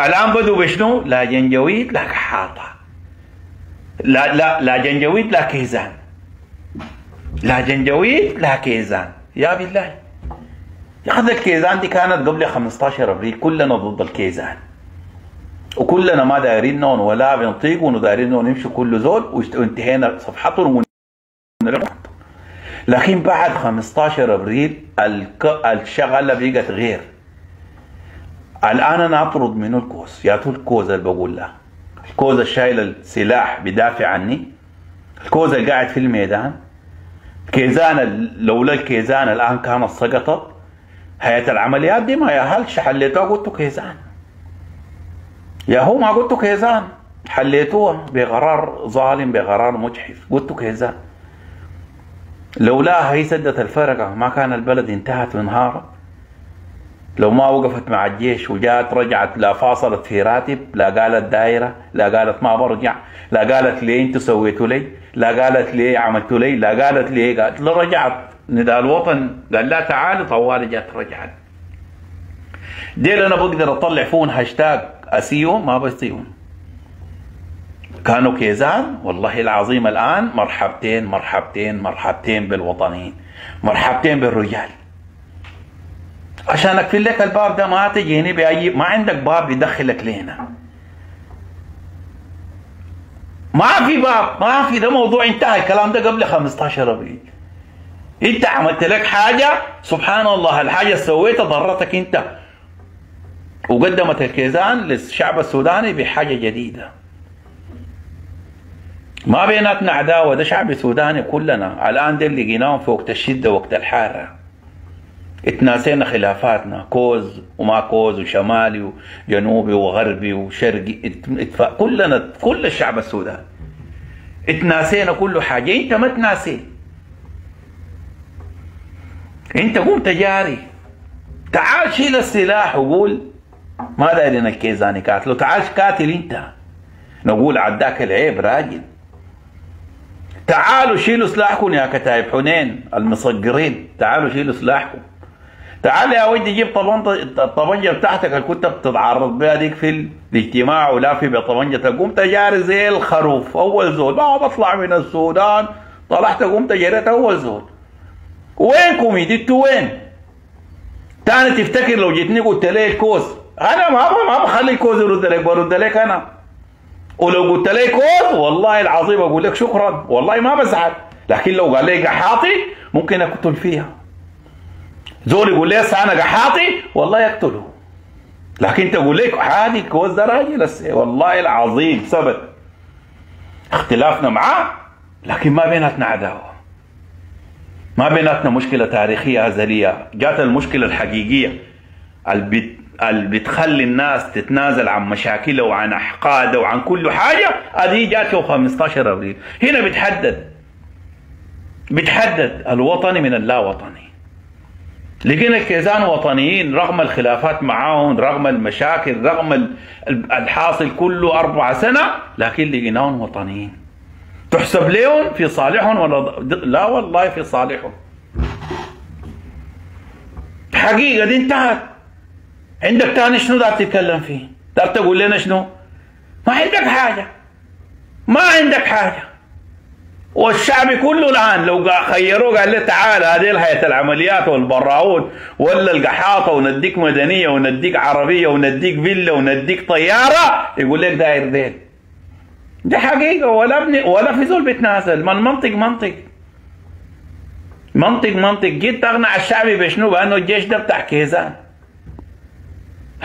الان بدوا بشنو؟ لا جنجويد لا قحاطه، لا لا لا جنجويد لا كيزان، لا جنجويد لا كيزان. يا بالله يا اخي، الكيزان دي كانت قبل خمسة عشر ابريل، كلنا ضد الكيزان وكلنا ما دايرين ولا بنطيق ودايرين نمشي كل زول، وانتهينا صفحتهم. لكن بعد خمسة عشر ابريل الشغله بقت غير. الان انا اطرد منه الكوز، يا تو الكوز اللي بقول له، الكوز الشايل السلاح بدافع عني، الكوز اللي قاعد في الميدان. كيزان لولا الكيزان الان كانت سقطت هيئة العمليات دي. ما يا هلش حليتوها قلتوا كيزان، يا هو ما قلتوا كيزان، حليتوها بقرار ظالم، بقرار مجحف، قلتوا كيزان. لولاها هي سدت الفرقة ما كان البلد انتهت وانهارت. لو ما وقفت مع الجيش وجات رجعت، لا فاصلت في راتب، لا قالت دايرة، لا قالت ما برجع، لا قالت ليه انتوا سويتوا لي، لا قالت ليه عملتوا لي، لا قالت ليه، قالت لا رجعت نداء الوطن قال لا تعالي، طوالي جات رجعت. ديل انا بقدر اطلع فيهم هاشتاج اسيهم ما بسيهم. كانوا كيزان والله العظيم، الان مرحبتين مرحبتين مرحبتين بالوطنيين، مرحبتين بالرجال. عشان اقفل لك الباب ده ما تجيني باي، ما عندك باب يدخلك لهنا، ما في باب، ما في، ده موضوع انتهى الكلام ده قبل خمسة عشر ابريل. انت عملت لك حاجه سبحان الله، الحاجه اللي سويتها ضرتك انت، وقدمت الكيزان للشعب السوداني بحاجه جديده. ما بيناتنا عداوه، ده شعب سوداني كلنا، الان ده اللي لقيناهم في وقت الشده وقت الحاره. اتناسينا خلافاتنا، كوز وما كوز وشمالي وجنوبي وغربي وشرقي، اتفا... كلنا كل الشعب السوداني اتناسينا كل حاجه، انت ما تناسي، انت قوم تجاري، تعال شيل السلاح وقول ما دايرين الكيزاني كاتلو، تعال كاتل انت، نقول عداك العيب راجل، تعالوا شيلوا سلاحكم يا كتايب حنين المصقرين، تعالوا شيلوا سلاحكم، تعال يا ودي جيب الطبنجه بتاعتك اللي كنت بتتعرض بها ديك في الاجتماع ولا في بطبنجه، تقوم تجاري زي الخروف اول زول، ما بطلع من السودان، طلعت قمت جريت اول زول. وين كوميديتو وين؟ تاني تفتكر لو جيتني قلت لي الكوز، انا ما ما بخلي الكوز يرد لك، برد لك انا. ولو قلت لي كوز والله العظيم اقول لك شكرا، والله ما بزعل، لكن لو قال لي قحاطي ممكن اقتل فيها. زول يقول لي هسه انا قحاطي والله اقتله، لكن تقول لك عادي الكوز ده راجل، والله العظيم ثبت اختلافنا معاه، لكن ما بيناتنا عداوه، ما بيناتنا مشكله تاريخيه ازليه. جات المشكله الحقيقيه اللي بتخلي الناس تتنازل عن مشاكلها وعن احقادها وعن كل حاجه، هذه جات يوم خمسة عشر ابريل. هنا بتحدد بتحدد الوطني من اللا وطني. لقينا الكيزان وطنيين رغم الخلافات معاهم، رغم المشاكل، رغم الحاصل كله أربع سنة، لكن لقيناهم وطنيين. تحسب ليهم في صالحهم ولا لا؟ والله في صالحهم. الحقيقة دي انتهت. عندك تاني شنو دار تتكلم فيه؟ دار تقول لنا شنو؟ ما عندك حاجة. ما عندك حاجة. والشعب كله الان لو خيروه قال له تعال هذه هيئه العمليات والبراود ولا القحاطه ونديك مدنيه ونديك عربيه ونديك فيلا ونديك طياره، يقول لك داير ديل. دي حقيقه، ولا ابني ولا في زول بيتنازل، ما المنطق منطق. منطق منطق، جيت تقنع الشعب بشنو؟ بانه الجيش ده بتاع كيزان.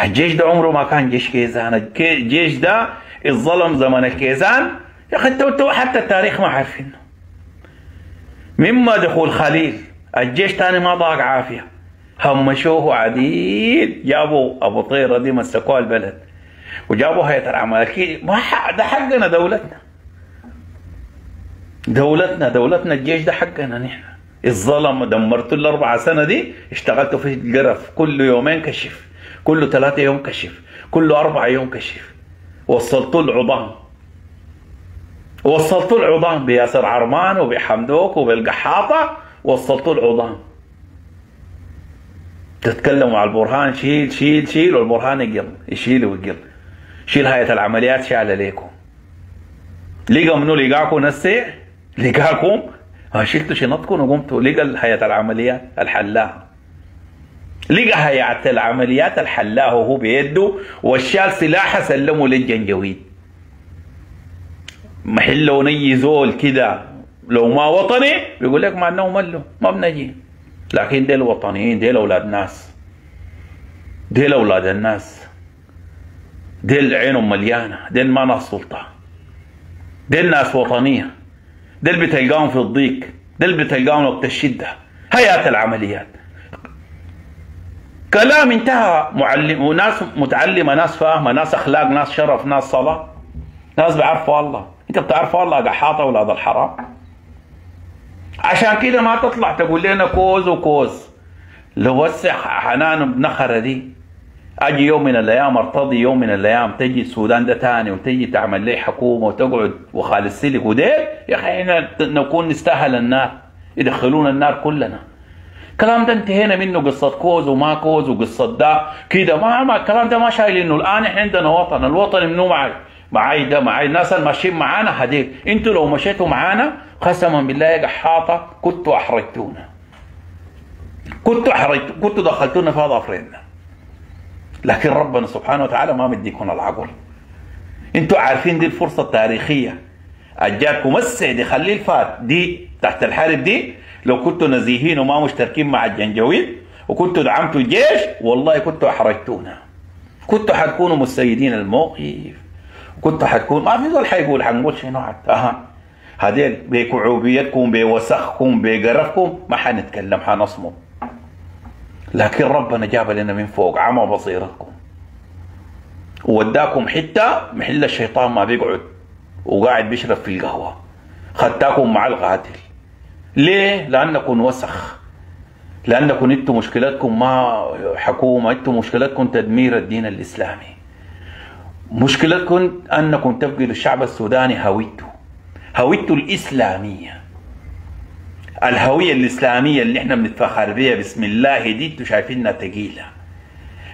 الجيش ده عمره ما كان جيش كيزان، الجيش ده اتظلم زمن الكيزان. يا اخي انتوا حتى التاريخ ما عارفينه. مما دخول خليل الجيش تاني ما ضاق عافيه، همشوه عديد، جابوا ابو طيره دي مسكوها البلد وجابوا هيئه العمليات، ما ده حقنا دولتنا. دولتنا دولتنا الجيش ده حقنا نحن، الظلم دمرتوا الاربع سنه دي، اشتغلتوا في القرف، كل يومين كشف، كل ثلاثه يوم كشف، كل اربعه يوم كشف، وصلتوا العظام، وصلتوا العظام بياسر عرمان وبحمدوك وبالقحاطه، وصلتوا العظام. تتكلموا على البرهان، شيل شيل شيل والبرهان يقل، يشيل ويقل. شيل هيئه العمليات شال عليكم. لقى منو لقاكم هسه؟ لقاكم شلتوا شنطكم وقمتوا، لقى هيئه العمليات الحلاها. لقى هيئه العمليات الحلاها وهو بيده، والشال سلاحه سلمه للجنجويد. محل لو نجي زول كده لو ما وطني بيقول لك ما انه مله ما بنجي، لكن ديل وطنيين، ديل اولاد ناس، ديل اولاد الناس، ديل عينهم مليانه، ديل ما ناس سلطه، ديل ناس وطنيه، ديل بتلقاهم في الضيق، ديل بتلقاهم وقت الشده. هيئه العمليات كلام انتهى. معلم وناس متعلمه، ناس فاهمه، ناس اخلاق، ناس شرف، ناس صلاه، ناس بيعرفوا الله. انت بتعرفوا الله قحاطه ولاد الحرام؟ عشان كده ما تطلع تقول لنا كوز وكوز، لو وسع حنانه بنخرة دي، اجي يوم من الايام ارتضي، يوم من الايام تجي السودان ده ثاني وتجي تعمل لي حكومه وتقعد وخالد السلك وديل، يا اخي احنا نكون نستاهل النار، يدخلونا النار كلنا. الكلام ده انتهينا منه، قصه كوز وما كوز وقصه ده كده، ما ما الكلام ده ما شايلينه. الان احنا عندنا وطن، الوطن منو معي؟ معاي ده، معاي الناس اللي ماشيين معانا هديك، انتوا لو مشيتوا معانا قسما بالله يا قحاطه كنتوا احرجتونا. كنتوا احرجتونا، كنتوا دخلتونا في هذا افريقيا. لكن ربنا سبحانه وتعالى ما مديكم العقل. انتوا عارفين دي الفرصه التاريخيه اجاكم السعي دي، خليه الفات دي تحت الحارب دي. لو كنتوا نزيهين وما مشتركين مع الجنجويد وكنتوا دعمتوا الجيش والله كنتوا احرجتونا. كنتوا حتكونوا مستيدين الموقف، كنتوا حتكون ما في زول حيقول حنقول شنو حتى اها هذيل بكعوبيتكم بوسخكم بقرفكم ما حنتكلم حنصمم. لكن ربنا جاب لنا من فوق، عمى بصيرتكم ووداكم حته محل الشيطان ما بيقعد وقاعد بيشرب في القهوه، خدتاكم مع القاتل. ليه؟ لانكم وسخ، لانكم انتم مشكلتكم ما حكومه، انتم مشكلتكم تدمير الدين الاسلامي، مشكلتكم انكم تفقدوا الشعب السوداني هويته، هويته الاسلاميه، الهويه الاسلاميه اللي احنا بنتفخر بيها. بسم الله دي انتم شايفينها ثقيله،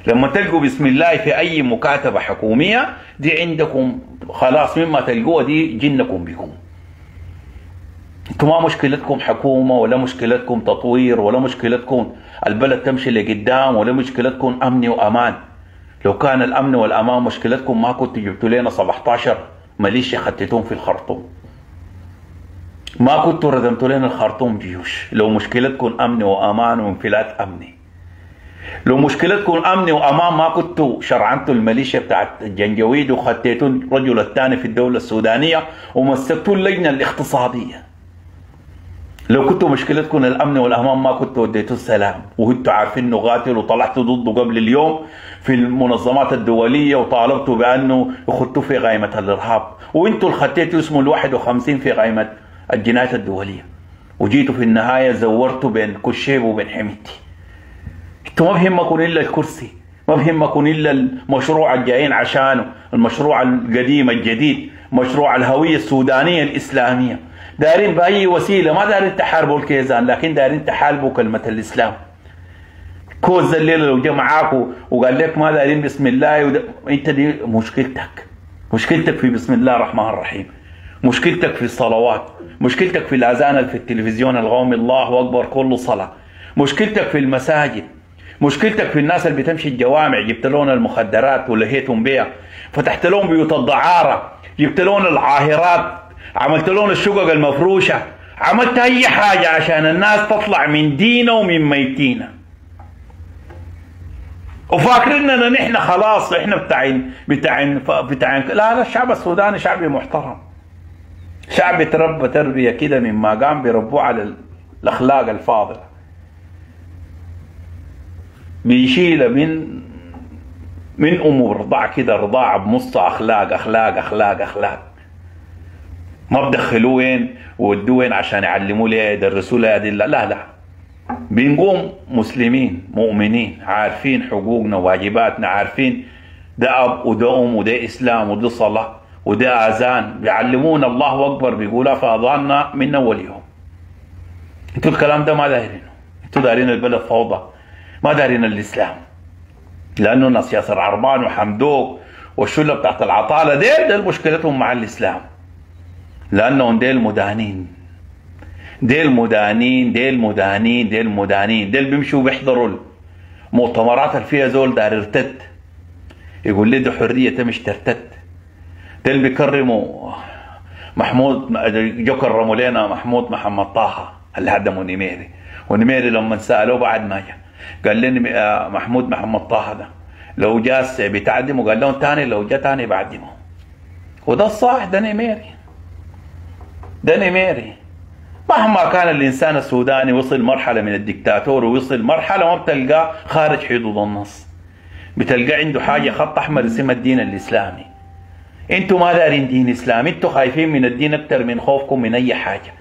لما تلقوا بسم الله في اي مكاتبه حكوميه دي عندكم خلاص، مما تلقوها دي جنكم بكم. انتم ما مشكلتكم حكومه، ولا مشكلتكم تطوير، ولا مشكلتكم البلد تمشي لقدام، ولا مشكلتكم امن وامان. لو كان الامن والامان مشكلتكم ما كنتوا جبتوا لنا سبعتاشر مليشيا خدتوهم في الخرطوم، ما كنتوا ردمتوا لنا الخرطوم جيوش. لو مشكلتكم امن وامان وانفلات امني، لو مشكلتكم امن وامان ما كنتوا شرعنتوا الميليشيا بتاعت الجنجويد وخدتوا الرجل الثاني في الدوله السودانيه ومسكتوا اللجنه الاقتصاديه. لو كنتوا مشكلتكم الامن والامان ما كنتوا وديتوا السلام وانتوا عارفين انه قاتل وطلعتوا ضده قبل اليوم في المنظمات الدوليه وطالبتوا بانه يخطوا في قائمه الارهاب، وانتوا اللي خدتوا اسمه ال واحد وخمسين في قائمه الجنايات الدوليه، وجيتوا في النهايه زورتوا بين كشيب وبين حميدتي. انتوا ما بهمكم الا الكرسي، ما بهمكم الا المشروع الجايين عشانه، المشروع القديم الجديد، مشروع الهويه السودانيه الاسلاميه. دايرين باي وسيله، ما دايرين تحاربوا الكيزان، لكن دايرين تحاربوا كلمه الاسلام. كوز الليله لو جا معاكوا وقال لك ما دايرين بسم الله ودا... انت دي مشكلتك، مشكلتك في بسم الله الرحمن الرحيم، مشكلتك في الصلوات، مشكلتك في الاذان في التلفزيون القومي الله اكبر كل صلاه، مشكلتك في المساجد، مشكلتك في الناس اللي بتمشي الجوامع، جبت لهم المخدرات ولهيتهم بيها، فتحت لهم بيوت الدعاره، جبت لهم العاهرات، عملت لهم الشقق المفروشه، عملت اي حاجه عشان الناس تطلع من دينا ومن ميتينا. وفاكرين اننا نحن خلاص احنا بتاعين بتاعين بتاعين لا لا، الشعب السوداني شعبي محترم، شعب تربى تربيه كده مما قام بيربوه على الاخلاق الفاضله، بيشيله من من امه رضاع كده، رضاع بنص اخلاق اخلاق اخلاق اخلاق، ما بدخلوه وين وودوه وين عشان يعلموه ليه يدرسوه ليه لا لا لا، بنقوم مسلمين مؤمنين عارفين حقوقنا وواجباتنا، عارفين ده اب وده ام وده اسلام وده صلاه وده اذان، بيعلمونا الله اكبر بيقولها في اذاننا من اول يوم. انتوا الكلام ده ما دايرينه، انتوا دايرين البلد فوضى، ما دايرين الاسلام، لانه ناس ياسر عربان وحمدوك والشله بتاعت العطاله ديل ديل مشكلتهم مع الاسلام، لانهم ديل مدانين، ديل مدانين ديل مدانين ديل مدانين، ديل بيمشوا بيحضروا المؤتمرات اللي فيها زول داير يرتد يقول لي دي حريه مش ترتد. ديل بيكرموا محمود، جو كرموا لنا محمود محمد طه اللي هدموا نميري، ونميري لما سالوه بعد ما جا قال لنا محمود محمد طه ده لو جاس بتعدمه، قال لهم ثاني لو جا ثاني بعدمه، وده الصح، ده نميري، ده نميري. مهما كان الانسان السوداني وصل مرحله من الدكتاتور ووصل مرحله ما بتلقاه خارج حدود النص، بتلقاه عنده حاجه خط احمر اسمها الدين الاسلامي. انتوا ما دارين دين اسلامي، انتوا خايفين من الدين اكثر من خوفكم من اي حاجه.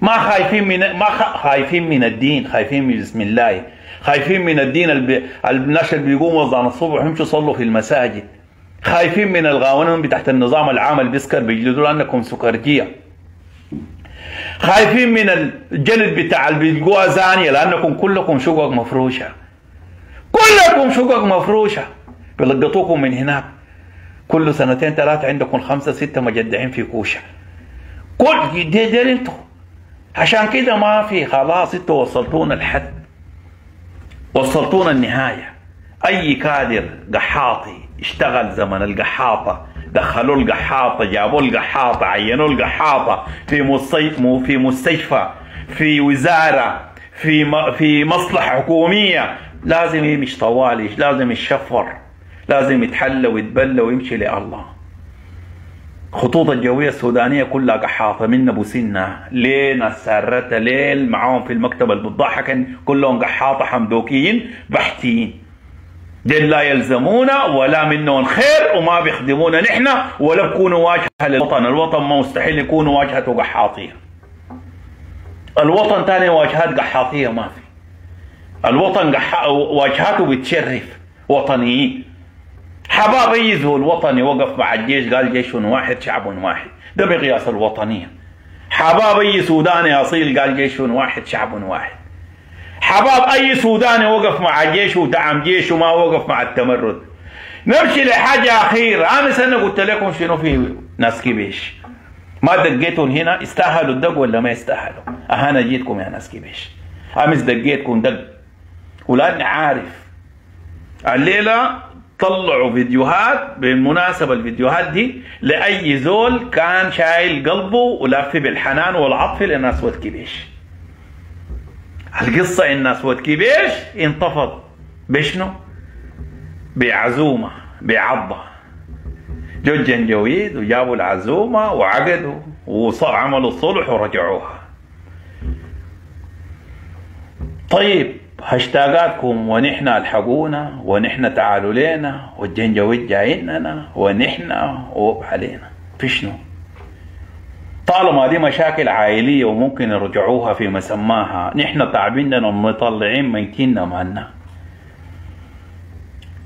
ما خايفين من ما خايفين من الدين، خايفين من بسم الله، خايفين من الدين. الناس اللي بيقوموا الظهر الصبح يمشوا يصلوا في المساجد، خايفين من الغاونين بتاعت النظام العام اللي بيسكر بيجلدوا انكم سكرجيه، خايفين من الجلد بتاع اللي بيلقوها زانيه لانكم كلكم شقق مفروشه، كلكم شقق مفروشه بيلقطوكم من هناك. كل سنتين ثلاثه عندكم خمسه سته مجدعين في كوشه كل دي دي انتم. عشان كده ما في، خلاص انتوا وصلتونا الحد، وصلتونا النهايه. اي كادر قحاطي اشتغل زمن القحاطه، دخلوا القحاطه، جابوا القحاطه، عينوا القحاطه في مستشفى، في مستشفى، في وزاره، في في مصلحه حكوميه، لازم يمشي طوالي، لازم يتشفر، لازم يتحلى ويتبلى ويمشي لله. خطوط الجوية السودانية كلها قحاطة من أبو سنة لين السارتة لين معاهم في المكتب اللي بتضحك، كلهم قحاطة حمدوكيين بحتيين. دين لا يلزمونا ولا منهم خير وما بيخدمونا نحن ولا بكونوا واجهة للوطن، الوطن ما مستحيل يكونوا واجهته قحاطية. الوطن تاني واجهات قحاطية ما في. الوطن قح... واجهاته بتشرف وطنيين. حباب اي زول وطني وقف مع الجيش قال جيش واحد شعب واحد، ده مقياس الوطنيه. حباب اي سوداني اصيل قال جيش واحد شعب واحد. حباب اي سوداني وقف مع الجيش ودعم جيش وما وقف مع التمرد. نمشي لحاجه اخيره، امس انا قلت لكم شنو في ناس كبيش. ما دقيتهم هنا يستاهلوا الدق ولا ما يستاهلوا؟ انا جيتكم يا ناس كبيش. امس دقيتكم دق ولاني عارف. الليله طلعوا فيديوهات، بالمناسبة الفيديوهات دي لأي زول كان شايل قلبه ولف بالحنان والعطف لأن سود كبيش. القصة إن سود كبيش انطفض بشنو؟ بعزومة، بعضة. جو الجنجويد وجابوا العزومة وعقدوا وعملوا الصلح ورجعوها. طيب هاشتاقاتكم ونحن الحقونا ونحن تعالوا لينا والجنجويد جاييننا ونحن وعلينا في شنو؟ طالما دي مشاكل عائليه وممكن يرجعوها فيما سماها نحن تعبيننا ومطلعين ميتيننا معنا.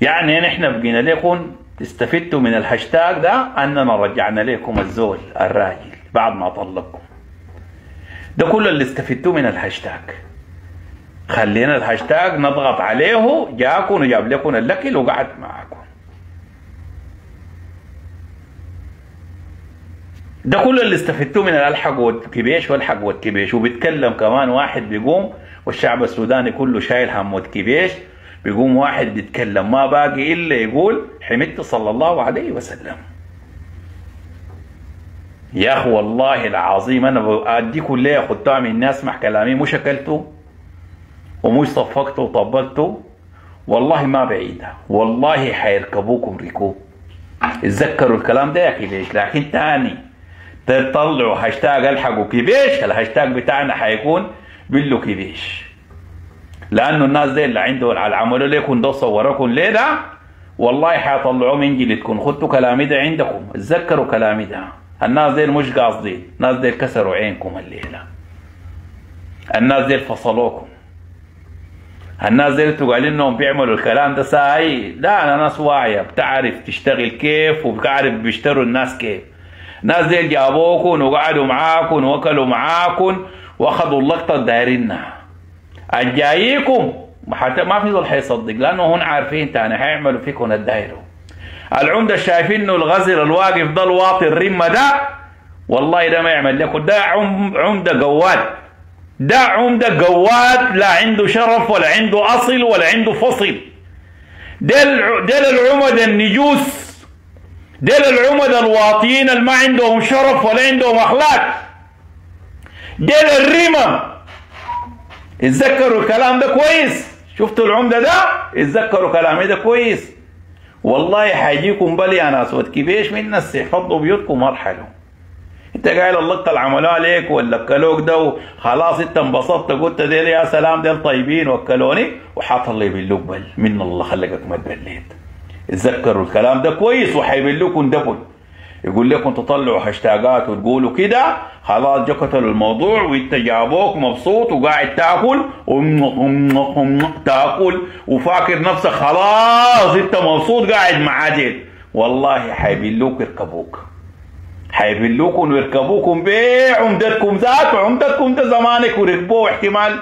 يعني نحن بقينا لكم استفدتوا من الهاشتاق ده اننا رجعنا لكم الزول الراجل بعد ما طلقكم. ده كل اللي استفدتوه من الهاشتاق. خلينا الهاشتاج نضغط عليه، جاكم وجاب لكم اللكل وقعد معاكم. ده كل اللي استفدتوه من الالحق والكبيش والحق والكبيش. وبيتكلم كمان واحد بيقوم والشعب السوداني كله شايل هم والكبيش، بيقوم واحد بيتكلم ما باقي الا يقول حميدتي صلى الله عليه وسلم. يا اخو والله العظيم انا باديكم ليه خدتها من الناس مع كلامي مش اكلته ومش صفقته وطبلته، والله ما بعيدة والله حيركبوكم ركوب. اتذكروا الكلام ده يا كبيش. لكن تاني تطلعوا هاشتاج الحقوا كبيش، الهاشتاج بتاعنا حيكون بلو كبيش، لانه الناس دي اللي عندهم على عملوا ليكم ده صوركم ليلة والله حيطلعوا من جلدكم. خدتوا كلامي ده عندكم، اتذكروا كلامي ده. الناس دي مش قاصدين، الناس دي كسروا عينكم الليلة، الناس دي فصلوكم، الناس دي قالوا انهم بيعملوا الكلام ده ساي. لا انا ناس واعيه بتعرف تشتغل كيف وبتعرف بيشتروا الناس كيف. الناس دي جابوكم وقعدوا معاكم وكلوا معاكم واخذوا اللقطه دايرينها. الجاييكم حتى ما في ذول حيصدق لانه هون عارفين ثاني حيعملوا فيكم الدايره. العمده شايفين انه الغزل الواقف ده الواطي الرمه ده والله ده ما يعمل لكم، ده عمده قواد، ده عمده قواد لا عنده شرف ولا عنده اصل ولا عنده فصل. ديل العمد النجوس، ديل العمد الواطيين اللي ما عندهم شرف ولا عندهم اخلاق، ديل الرمم. اتذكروا الكلام ده كويس. شفتوا العمده ده؟ اتذكروا كلامي ده كويس. والله حيجيكم بلي يا ناس وتكبيش من السيح. فضوا بيوتكم وارحلوا. انت قايل اللقطه اللي عملوها عليك ولا وكلوك ده وخلاص انت انبسطت قلت ديل يا سلام ديل طيبين وكلوني وحطلي باللبل من الله خلقك ما تبليت. اتذكروا الكلام ده كويس وحيبلوكم دبل. يقول لكم تطلعوا هاشتاجات وتقولوا كده خلاص، جو قتلوا الموضوع وانت جابوك مبسوط وقاعد تاكل تاكل وفاكر نفسك خلاص انت مبسوط قاعد مع ديل. والله حيبلوك يركبوك، حيبلوكم ويركبوكم بعمدتكم ذات عمدتكم ده زمانك وركبوه. احتمال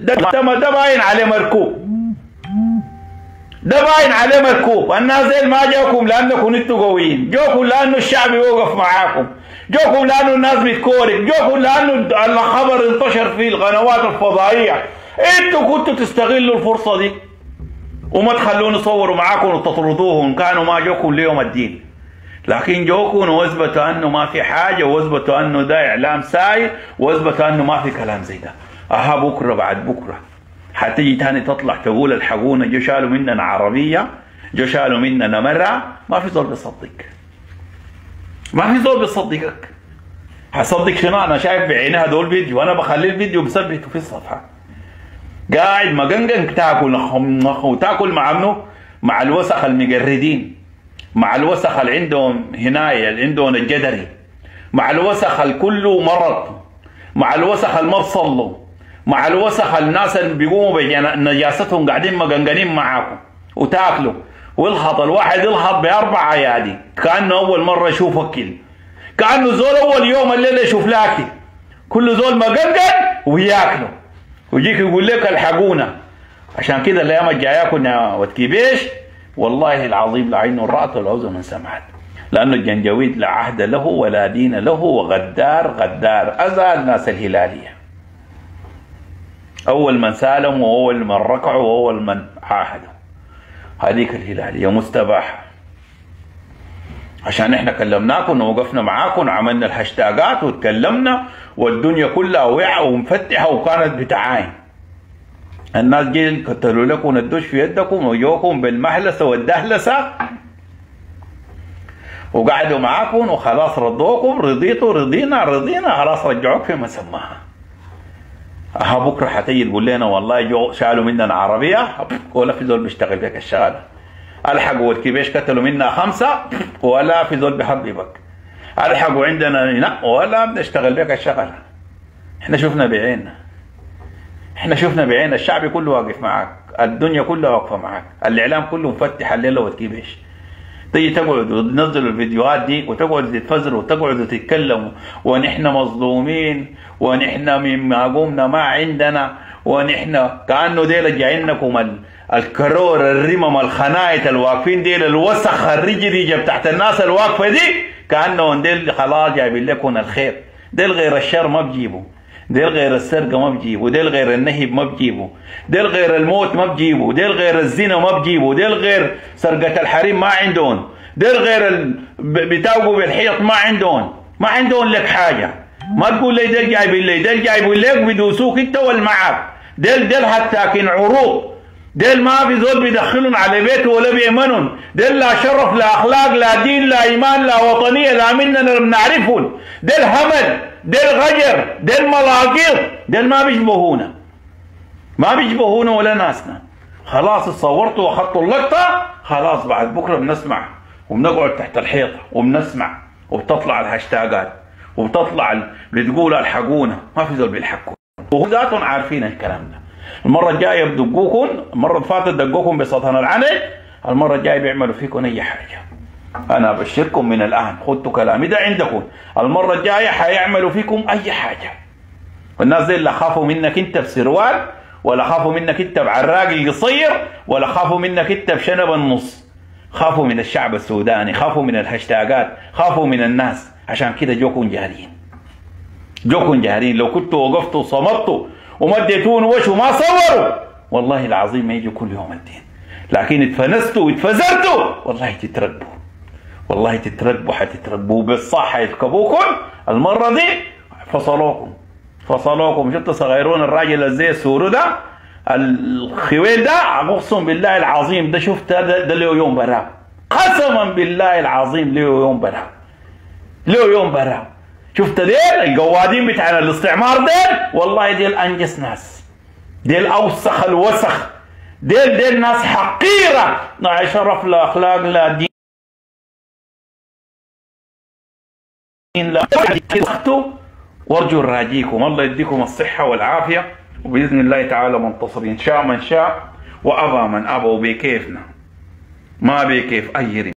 ده ده باين عليه مركوب، ده باين عليه مركوب. الناس ديل ما جاكم لانكم انتوا قويين، جاكم لانه الشعب يوقف معاكم، جاكم لانه الناس بتكورك، جاكم لانه الخبر انتشر في القنوات الفضائيه. انتوا كنتوا تستغلوا الفرصه دي وما تخلون يصوروا معاكم وتطردوهم، كانوا ما جاكم ليوم الدين. لكن جاكم واثبتوا انه ما في حاجه، واثبتوا انه ده اعلام ساي، واثبتوا انه ما في كلام زي ده. اها بكره بعد بكره حتيجي تاني تطلع تقول الحقونا جو شالوا مننا عربيه، جو شالوا مننا مرة. ما في زول بيصدق، ما في زول بيصدقك. هصدق شنو؟ انا شايف بعينها دول فيديو، انا بخلي الفيديو بثبته في الصفحه قاعد مجنجن تاكل نخ وتاكل مع منو؟ مع الوسخ المجردين، مع الوسخ اللي عندهم هنايه، اللي عندهم الجدري، مع الوسخ اللي كله مرض، مع الوسخ اللي ما بصلوا، مع الوسخ الناس اللي بيقوموا بنجاستهم قاعدين مجنجنين معاكم وتاكلوا. والخط الواحد يلخط باربع ايادي كانه اول مره يشوفك كل، كانه زول اول يوم الليله يشوف لاكل، كل زول مجنجن وياكله ويجيك يقول لك الحقونا. عشان كده الايام الجايه كنا وتكيبيش والله العظيم لعين رأت والعوزة من سمعت. لانه الجنجويد لا عهد له ولا دين له، وغدار غدار اذى الناس الهلاليه. أول من سالم وأول من ركع وأول من عاهد هذيك الهلالية مستباحة. عشان إحنا كلمناكم ووقفنا معاكم وعملنا الهاشتاجات وتكلمنا والدنيا كلها وعى ومفتحة وكانت بتعاين. الناس جيل قتلوا لكم الدش في يدكم وجوكم بالمهلسة والدهلسة وقعدوا معاكم وخلاص ردوكم، رضيتوا رضينا رضينا خلاص رجعوك فيما سماها. ها بكره حتيجي تقول لنا والله جو شالوا مننا عربيه، ولا في زول بيشتغل بك الشغاله. الحقوا الكبيش قتلوا منا خمسه، ولا في زول بيحببك. الحقوا عندنا هنا، ولا بنشتغل بك الشغاله. احنا شفنا بعيننا، احنا شفنا بعيننا الشعب كله واقف معاك، الدنيا كلها واقفه معاك، الاعلام كله مفتح الليله والكبيش. تيجي تقعد وتنزل الفيديوهات دي وتقعد تتفزر وتقعد تتكلم ونحن مظلومين ونحن من قومنا ما عندنا ونحن كانه ديل جايينكم الكرور الرمم الخنايت الواقفين ديل الوسخ الرجريجه بتاعت الناس الواقفه دي كانهم ديل خلاص جايبين لكم الخير. ديل غير الشر ما بجيبوا، ديل غير السرقه ما بجيبوا، ديل غير النهب ما بجيبوا، ديل غير الموت ما بجيبوا، ديل غير الزنا ما بجيبوا، ديل غير سرقه الحريم ما عندهم، ديل غير ال... بتاوقوا بالحيط ما عندهم، ما عندهم لك حاجه. ما تقول لي ديل جايبين لي، ديل جايبين لك بيدوسوك انت والمعك، ديل ديل هتاكين عروق، ديل ما في زول بيدخلهم على بيته ولا بيأمنهم، ديل لا شرف لا اخلاق لا دين لا ايمان لا وطنيه لا مننا بنعرفهم، ديل همل، ديل غجر، ديل ملاقيط، ديل ما بيشبهونا، ما بيشبهونا ولا ناسنا. خلاص اتصورتوا واخدتوا اللقطه، خلاص بعد بكره بنسمع وبنقعد تحت الحيطه وبنسمع وبتطلع الهاشتاجات وبتطلع بتقول الحقونا. ما في زول بيلحقكم وهم ذاتهم عارفين الكلام ده. المره الجايه بدقوكم، المره اللي فاتت دقوكم بسطن العنق، المره الجايه بيعملوا فيكم اي حاجه. انا ابشركم من الان، خدتوا كلامي ده عندكم، المره الجايه حيعملوا فيكم اي حاجه. والناس دي لا خافوا منك انت بسروال، ولا خافوا منك انت بعراق القصير، ولا خافوا منك انت بشنب النص. خافوا من الشعب السوداني، خافوا من الهاشتاجات، خافوا من الناس. عشان كده جوكم جاهرين، جوكم جاهرين. لو كنتوا وقفتوا وصمتوا وما اديتون وش وما صوروا والله العظيم ما يجوا كل يوم الدين. لكن اتفنستوا واتفزرتوا والله تتربوا، والله تتربوا، حتتربوا بالصح يركبوكم. المره دي فصلوكم، فصلوكم. شفتوا صغيرون الراجل زي السورو ده الخويل ده، اقسم بالله العظيم ده شفت ده, ده له يوم براه، قسما بالله العظيم له يوم براه، له يوم براه. شفت ديل القوادين بتاع الاستعمار ديل والله ديل انجس ناس، ديل اوسخ الوسخ، ديل ديل ناس حقيره، لا شرف لا اخلاق لا دين. لا وقته، وارجو راجيكم الله يديكم الصحه والعافيه، وباذن الله تعالى منتصرين، شاء من شاء وابى من ابى، وبكيفنا ما بكيف اي رب.